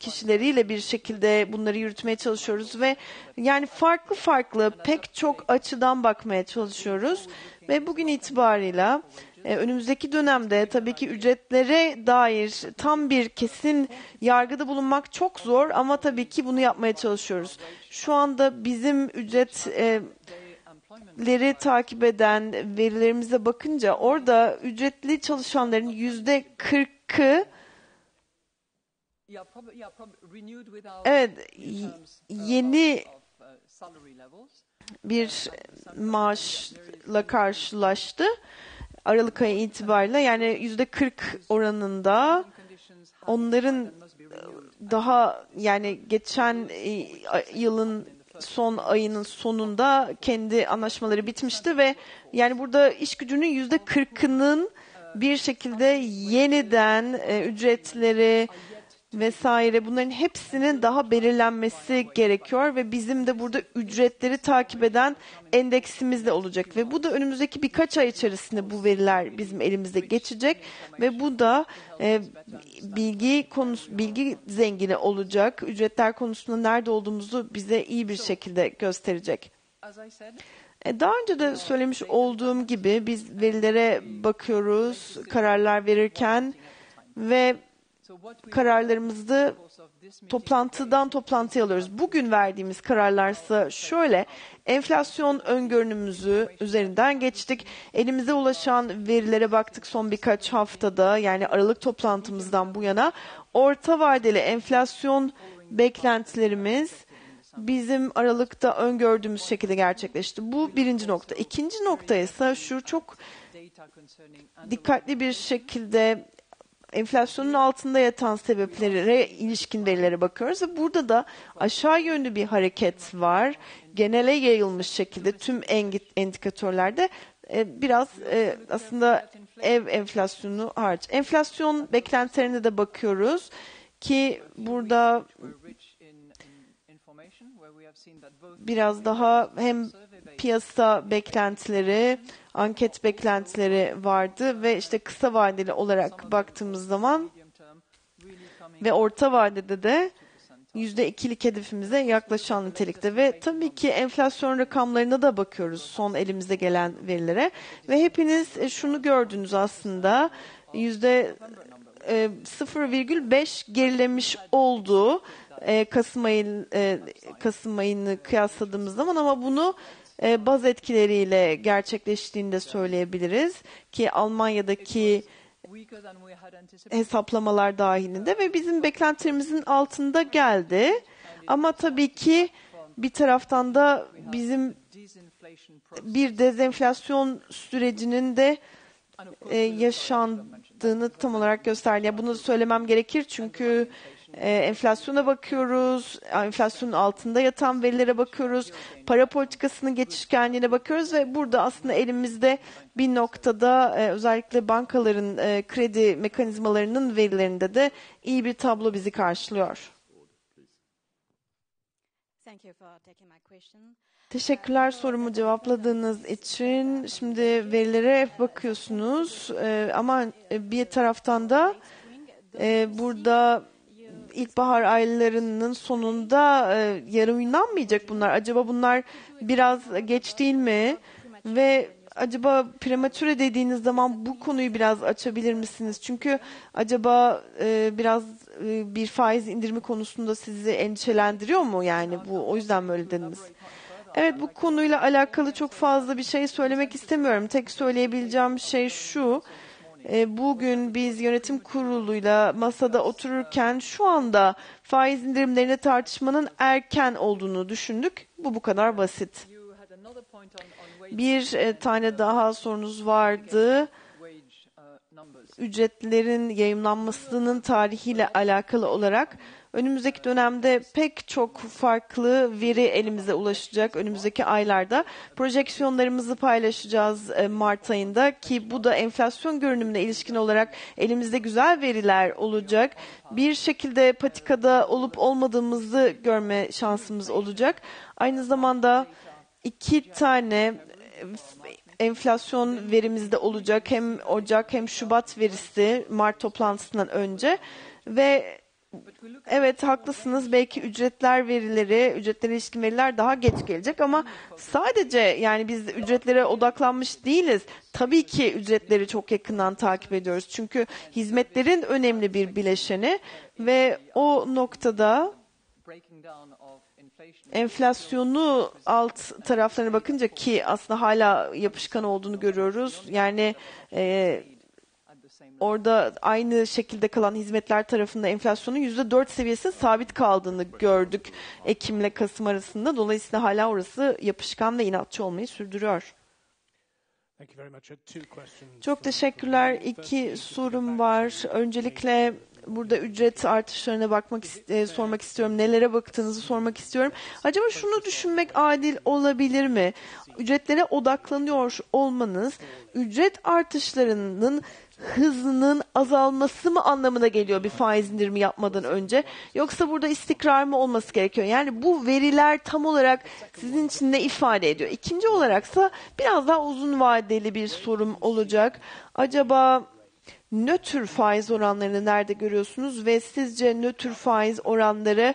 kişileriyle bir şekilde bunları yürütmeye çalışıyoruz ve yani farklı farklı pek çok açıdan bakmaya çalışıyoruz ve bugün itibarıyla önümüzdeki dönemde tabii ki ücretlere dair tam bir kesin yargıda bulunmak çok zor ama tabii ki bunu yapmaya çalışıyoruz. Şu anda bizim ücretleri takip eden verilerimize bakınca orada ücretli çalışanların yüzde kırkı evet yeni bir maaşla karşılaştı. Aralık ayı itibariyle yani yüzde kırk oranında onların daha yani geçen yılın son ayının sonunda kendi anlaşmaları bitmişti ve yani burada iş gücünün yüzde kırkının bir şekilde yeniden ücretleri vesaire bunların hepsinin daha belirlenmesi gerekiyor ve bizim de burada ücretleri takip eden endeksimiz de olacak ve bu da önümüzdeki birkaç ay içerisinde bu veriler bizim elimize geçecek ve bu da e, bilgi konusu, bilgi zengini olacak. Ücretler konusunda nerede olduğumuzu bize iyi bir şekilde gösterecek. Daha önce de söylemiş olduğum gibi biz verilere bakıyoruz kararlar verirken ve kararlarımızı toplantıdan toplantıya alıyoruz. Bugün verdiğimiz kararlarsa şöyle, enflasyon öngörünümüzü üzerinden geçtik. Elimize ulaşan verilere baktık son birkaç haftada, yani Aralık toplantımızdan bu yana. Orta vadeli enflasyon beklentilerimiz bizim Aralık'ta öngördüğümüz şekilde gerçekleşti. Bu birinci nokta. İkinci nokta ise şu, çok dikkatli bir şekilde enflasyonun altında yatan sebeplere ilişkin verilere bakıyoruz ve burada da aşağı yönlü bir hareket var. Genele yayılmış şekilde tüm endikatörlerde biraz aslında ev enflasyonu hariç. Enflasyon beklentilerine de bakıyoruz ki burada biraz daha hem piyasa beklentileri, anket beklentileri vardı ve işte kısa vadeli olarak baktığımız zaman ve orta vadede de yüzde ikilik hedefimize yaklaşan nitelikte ve tabii ki enflasyon rakamlarına da bakıyoruz son elimize gelen verilere ve hepiniz şunu gördünüz aslında yüzde sıfır virgül beş gerilemiş oldu Kasım ayını, Kasım ayını kıyasladığımız zaman ama bunu baz etkileriyle gerçekleştiğini de söyleyebiliriz ki Almanya'daki hesaplamalar dahilinde ve bizim beklentilerimizin altında geldi. Ama tabii ki bir taraftan da bizim bir dezenflasyon sürecinin de yaşandığını tam olarak gösterdi. Bunu söylemem gerekir çünkü Ee, enflasyona bakıyoruz, enflasyonun altında yatan verilere bakıyoruz, para politikasının geçişkenliğine bakıyoruz ve burada aslında elimizde bir noktada e, özellikle bankaların e, kredi mekanizmalarının verilerinde de iyi bir tablo bizi karşılıyor. Teşekkürler sorumu cevapladığınız için. Şimdi verilere bakıyorsunuz e, ama bir taraftan da e, burada İlkbahar aylarının sonunda e, yarınlanmayacak bunlar. Acaba bunlar biraz geç değil mi? Ve acaba prematüre dediğiniz zaman bu konuyu biraz açabilir misiniz? Çünkü acaba e, biraz e, bir faiz indirimi konusunda sizi endişelendiriyor mu? Yani bu o yüzden mi öyle dediniz? Evet, bu konuyla alakalı çok fazla bir şey söylemek istemiyorum. Tek söyleyebileceğim şey şu. Bugün biz yönetim kuruluyla masada otururken şu anda faiz indirimlerine tartışmanın erken olduğunu düşündük. Bu bu kadar basit. Bir tane daha sorunuz vardı. Ücretlerin yayımlanmasının tarihiyle alakalı olarak Önümüzdeki dönemde pek çok farklı veri elimize ulaşacak. Önümüzdeki aylarda projeksiyonlarımızı paylaşacağız Mart ayında ki bu da enflasyon görünümüne ilişkin olarak elimizde güzel veriler olacak. Bir şekilde patikada olup olmadığımızı görme şansımız olacak. Aynı zamanda iki tane enflasyon verimiz de olacak. Hem Ocak hem Şubat verisi Mart toplantısından önce ve evet haklısınız, belki ücretler verileri, ücretlere ilişkin veriler daha geç gelecek ama sadece yani biz ücretlere odaklanmış değiliz. Tabii ki ücretleri çok yakından takip ediyoruz. Çünkü hizmetlerin önemli bir bileşeni ve o noktada enflasyonu alt taraflarına bakınca ki aslında hala yapışkan olduğunu görüyoruz. Yani e, orada aynı şekilde kalan hizmetler tarafında enflasyonun yüzde dört seviyesinin sabit kaldığını gördük Ekim ile Kasım arasında. Dolayısıyla hala orası yapışkan ve inatçı olmayı sürdürüyor. Çok teşekkürler. İki sorum var. Öncelikle burada ücret artışlarına bakmak e, sormak istiyorum. Nelere baktığınızı sormak istiyorum. Acaba şunu düşünmek adil olabilir mi? Ücretlere odaklanıyor olmanız ücret artışlarının hızının azalması mı anlamına geliyor bir faiz indirimi yapmadan önce? Yoksa burada istikrar mı olması gerekiyor? Yani bu veriler tam olarak sizin için ne ifade ediyor? İkinci olaraksa biraz daha uzun vadeli bir sorum olacak. Acaba nötr faiz oranlarını nerede görüyorsunuz ve sizce nötr faiz oranları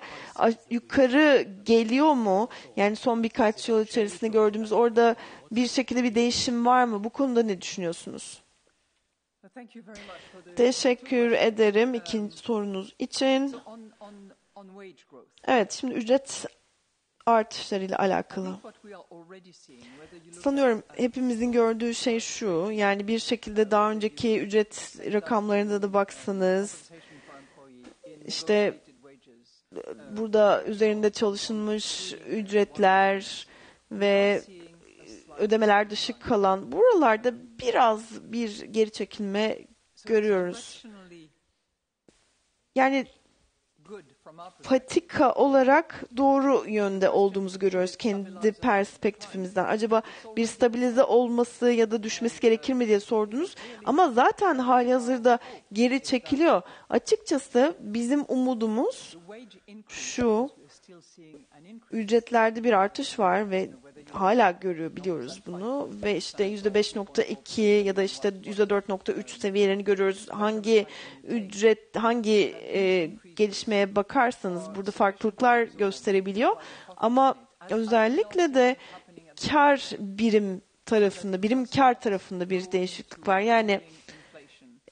yukarı geliyor mu? Yani son birkaç yıl içerisinde gördüğümüz orada bir şekilde bir değişim var mı? Bu konuda ne düşünüyorsunuz? Teşekkür ederim ikinci sorunuz için. Evet, şimdi ücret artışlarıyla alakalı. Sanıyorum hepimizin gördüğü şey şu, yani bir şekilde daha önceki ücret rakamlarında da baksanız, işte burada üzerinde çalışılmış ücretler ve ödemeler dışı kalan buralarda biraz bir geri çekilme görüyoruz. Yani patika olarak doğru yönde olduğumuzu görüyoruz kendi perspektifimizden. Acaba bir stabilize olması ya da düşmesi gerekir mi diye sordunuz. Ama zaten halihazırda geri çekiliyor. Açıkçası bizim umudumuz şu, ücretlerde bir artış var ve hala görüyor, biliyoruz bunu ve işte yüzde beş nokta iki ya da işte yüzde dört nokta üç seviyelerini görüyoruz. Hangi ücret, hangi e, gelişmeye bakarsanız burada farklılıklar gösterebiliyor ama özellikle de kar birim tarafında, birim kar tarafında bir değişiklik var. Yani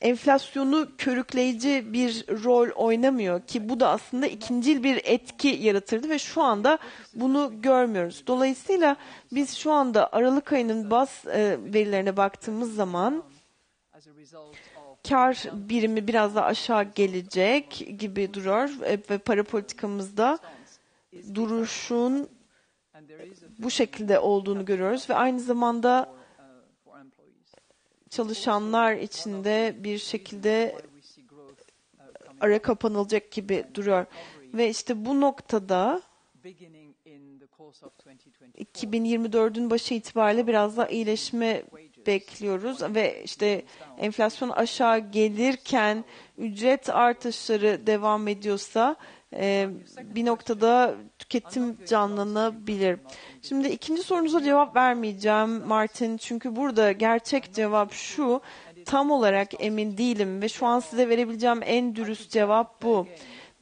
enflasyonu körükleyici bir rol oynamıyor ki bu da aslında ikincil bir etki yaratırdı ve şu anda bunu görmüyoruz. Dolayısıyla biz şu anda Aralık ayının baz verilerine baktığımız zaman kar birimi biraz daha aşağı gelecek gibi duruyor ve para politikamızda duruşun bu şekilde olduğunu görüyoruz ve aynı zamanda çalışanlar içinde bir şekilde ara kapanılacak gibi duruyor. Ve işte bu noktada iki bin yirmi dördün başı itibariyle biraz daha iyileşme bekliyoruz ve işte enflasyon aşağı gelirken ücret artışları devam ediyorsa e, bir noktada tüketim canlanabilir. Şimdi ikinci sorunuza cevap vermeyeceğim Martin, çünkü burada gerçek cevap şu, tam olarak emin değilim ve şu an size verebileceğim en dürüst cevap bu.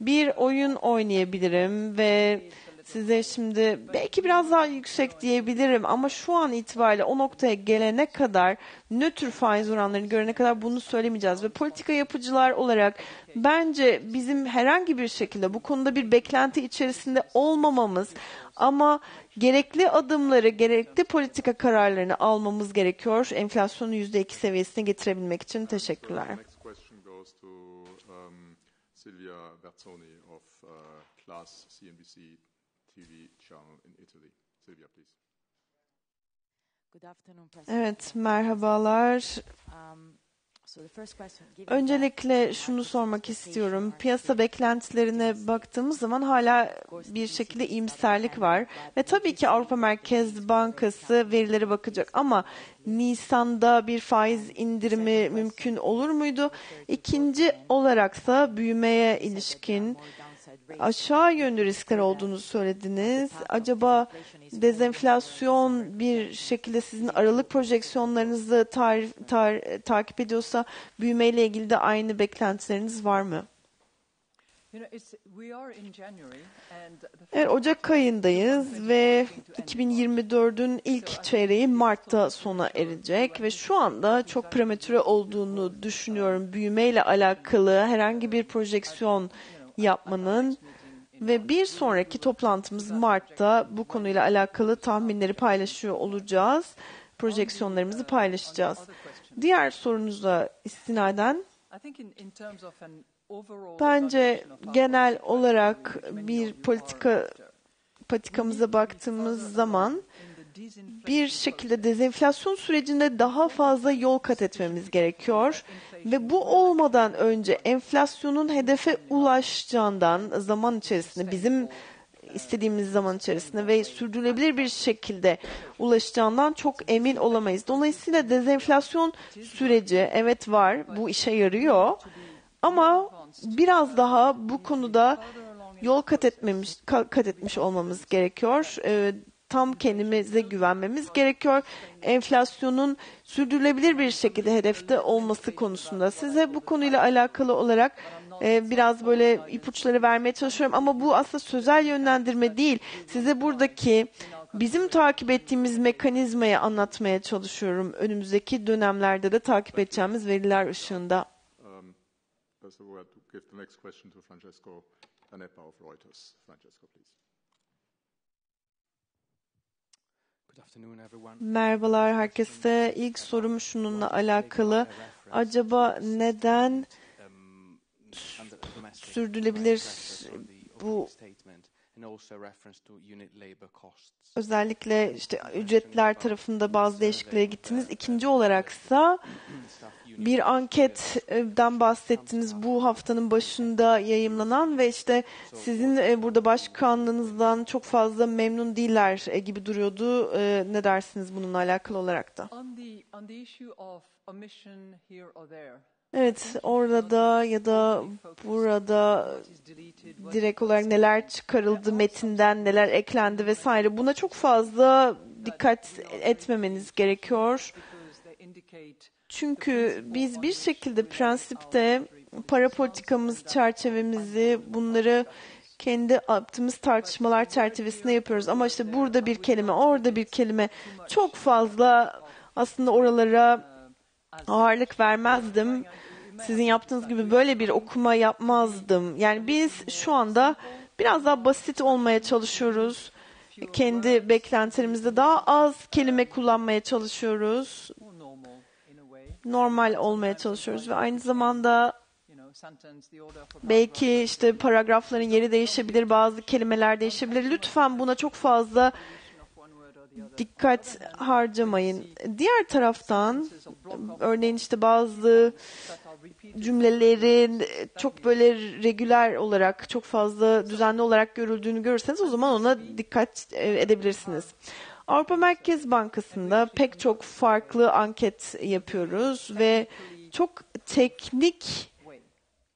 Bir oyun oynayabilirim ve size şimdi belki biraz daha yüksek diyebilirim ama şu an itibariyle o noktaya gelene kadar, nötr faiz oranlarını görene kadar bunu söylemeyeceğiz. Ve politika yapıcılar olarak bence bizim herhangi bir şekilde bu konuda bir beklenti içerisinde olmamamız ama gerekli adımları, gerekli politika kararlarını almamız gerekiyor. Enflasyonu yüzde iki seviyesine getirebilmek için. Teşekkürler. Evet, merhabalar. Öncelikle şunu sormak istiyorum. Piyasa beklentilerine baktığımız zaman hala bir şekilde iyimserlik var. Ve tabii ki Avrupa Merkez Bankası verilere bakacak ama Nisan'da bir faiz indirimi mümkün olur muydu? İkinci olaraksa büyümeye ilişkin aşağı yönlü riskler olduğunu söylediniz. Acaba dezenflasyon bir şekilde sizin aralık projeksiyonlarınızı tar- tar- takip ediyorsa büyümeyle ilgili de aynı beklentileriniz var mı? Evet, Ocak ayındayız ve iki bin yirmi dördün ilk çeyreği Mart'ta sona erecek ve şu anda çok prematüre olduğunu düşünüyorum. Büyümeyle alakalı herhangi bir projeksiyon yapmanın ve bir sonraki toplantımız Mart'ta bu konuyla alakalı tahminleri paylaşıyor olacağız. Projeksiyonlarımızı paylaşacağız. Diğer sorunuza istinaden bence genel olarak bir politika patikamıza baktığımız zaman bir şekilde dezenflasyon sürecinde daha fazla yol kat etmemiz gerekiyor ve bu olmadan önce enflasyonun hedefe ulaşacağından zaman içerisinde, bizim istediğimiz zaman içerisinde ve sürdürülebilir bir şekilde ulaşacağından çok emin olamayız. Dolayısıyla dezenflasyon süreci evet var, bu işe yarıyor ama biraz daha bu konuda yol kat etmemiş, kat etmiş olmamız gerekiyor. Ee, Tam kendimize güvenmemiz gerekiyor. Enflasyonun sürdürülebilir bir şekilde hedefte olması konusunda. Size bu konuyla alakalı olarak e, biraz böyle ipuçları vermeye çalışıyorum. Ama bu aslında sözel yönlendirme değil. Size buradaki bizim takip ettiğimiz mekanizmayı anlatmaya çalışıyorum. Önümüzdeki dönemlerde de takip edeceğimiz veriler ışığında. Merhabalar herkese. İlk sorum şununla alakalı. Acaba neden sürdürülebilir bu özellikle işte ücretler tarafında bazı değişikliklere gittiniz. İkinci olaraksa bir anketten bahsettiniz bu haftanın başında yayımlanan ve işte sizin burada başkanlığınızdan çok fazla memnun değiller gibi duruyordu. Ne dersiniz bununla alakalı olarak da? Evet, orada ya da burada direkt olarak neler çıkarıldı metinden, neler eklendi vesaire. Buna çok fazla dikkat etmemeniz gerekiyor. Çünkü biz bir şekilde prensipte para politikamız çerçevemizi bunları kendi yaptığımız tartışmalar çerçevesinde yapıyoruz. Ama işte burada bir kelime, orada bir kelime çok fazla aslında oralara ağırlık vermezdim. Sizin yaptığınız gibi böyle bir okuma yapmazdım. Yani biz şu anda biraz daha basit olmaya çalışıyoruz. Kendi beklentilerimizde daha az kelime kullanmaya çalışıyoruz. Normal olmaya çalışıyoruz ve aynı zamanda belki işte paragrafların yeri değişebilir, bazı kelimeler değişebilir. Lütfen buna çok fazla dikkat harcamayın. Diğer taraftan örneğin işte bazı cümlelerin çok böyle regüler olarak, çok fazla düzenli olarak görüldüğünü görürseniz o zaman ona dikkat edebilirsiniz. Avrupa Merkez Bankası'nda pek çok farklı anket yapıyoruz ve çok teknik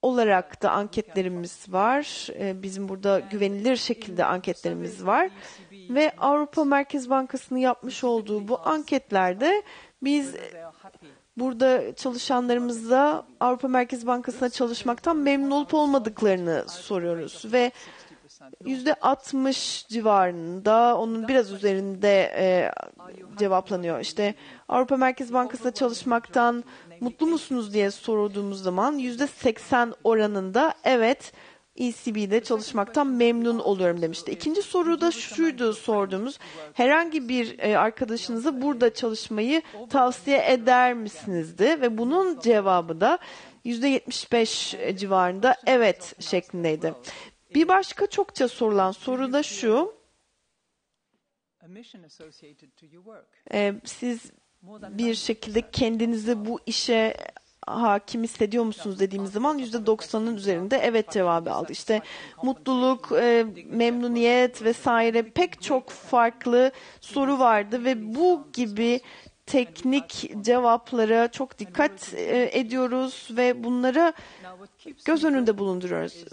olarak da anketlerimiz var. Bizim burada güvenilir şekilde anketlerimiz var. Ve Avrupa Merkez Bankası'nın yapmış olduğu bu anketlerde biz burada çalışanlarımıza Avrupa Merkez Bankası'na çalışmaktan memnun olup olmadıklarını soruyoruz. Ve yüzde altmış civarında, onun biraz üzerinde e, cevaplanıyor. İşte Avrupa Merkez Bankası'na çalışmaktan mutlu musunuz diye sorduğumuz zaman yüzde seksen oranında evet, E C B'de çalışmaktan memnun oluyorum demişti. İkinci soru da şuydu sorduğumuz, herhangi bir arkadaşınıza burada çalışmayı tavsiye eder misinizdi? Ve bunun cevabı da yüzde yetmiş beş civarında evet şeklindeydi. Bir başka çokça sorulan soru da şu, siz bir şekilde kendinizi bu işe hakim hissediyor musunuz dediğimiz zaman yüzde doksanın üzerinde evet cevabı aldı. İşte mutluluk, e, memnuniyet vesaire pek çok farklı soru vardı ve bu gibi teknik cevaplara çok dikkat e, ediyoruz ve bunlara göz önünde bulunduruyoruz.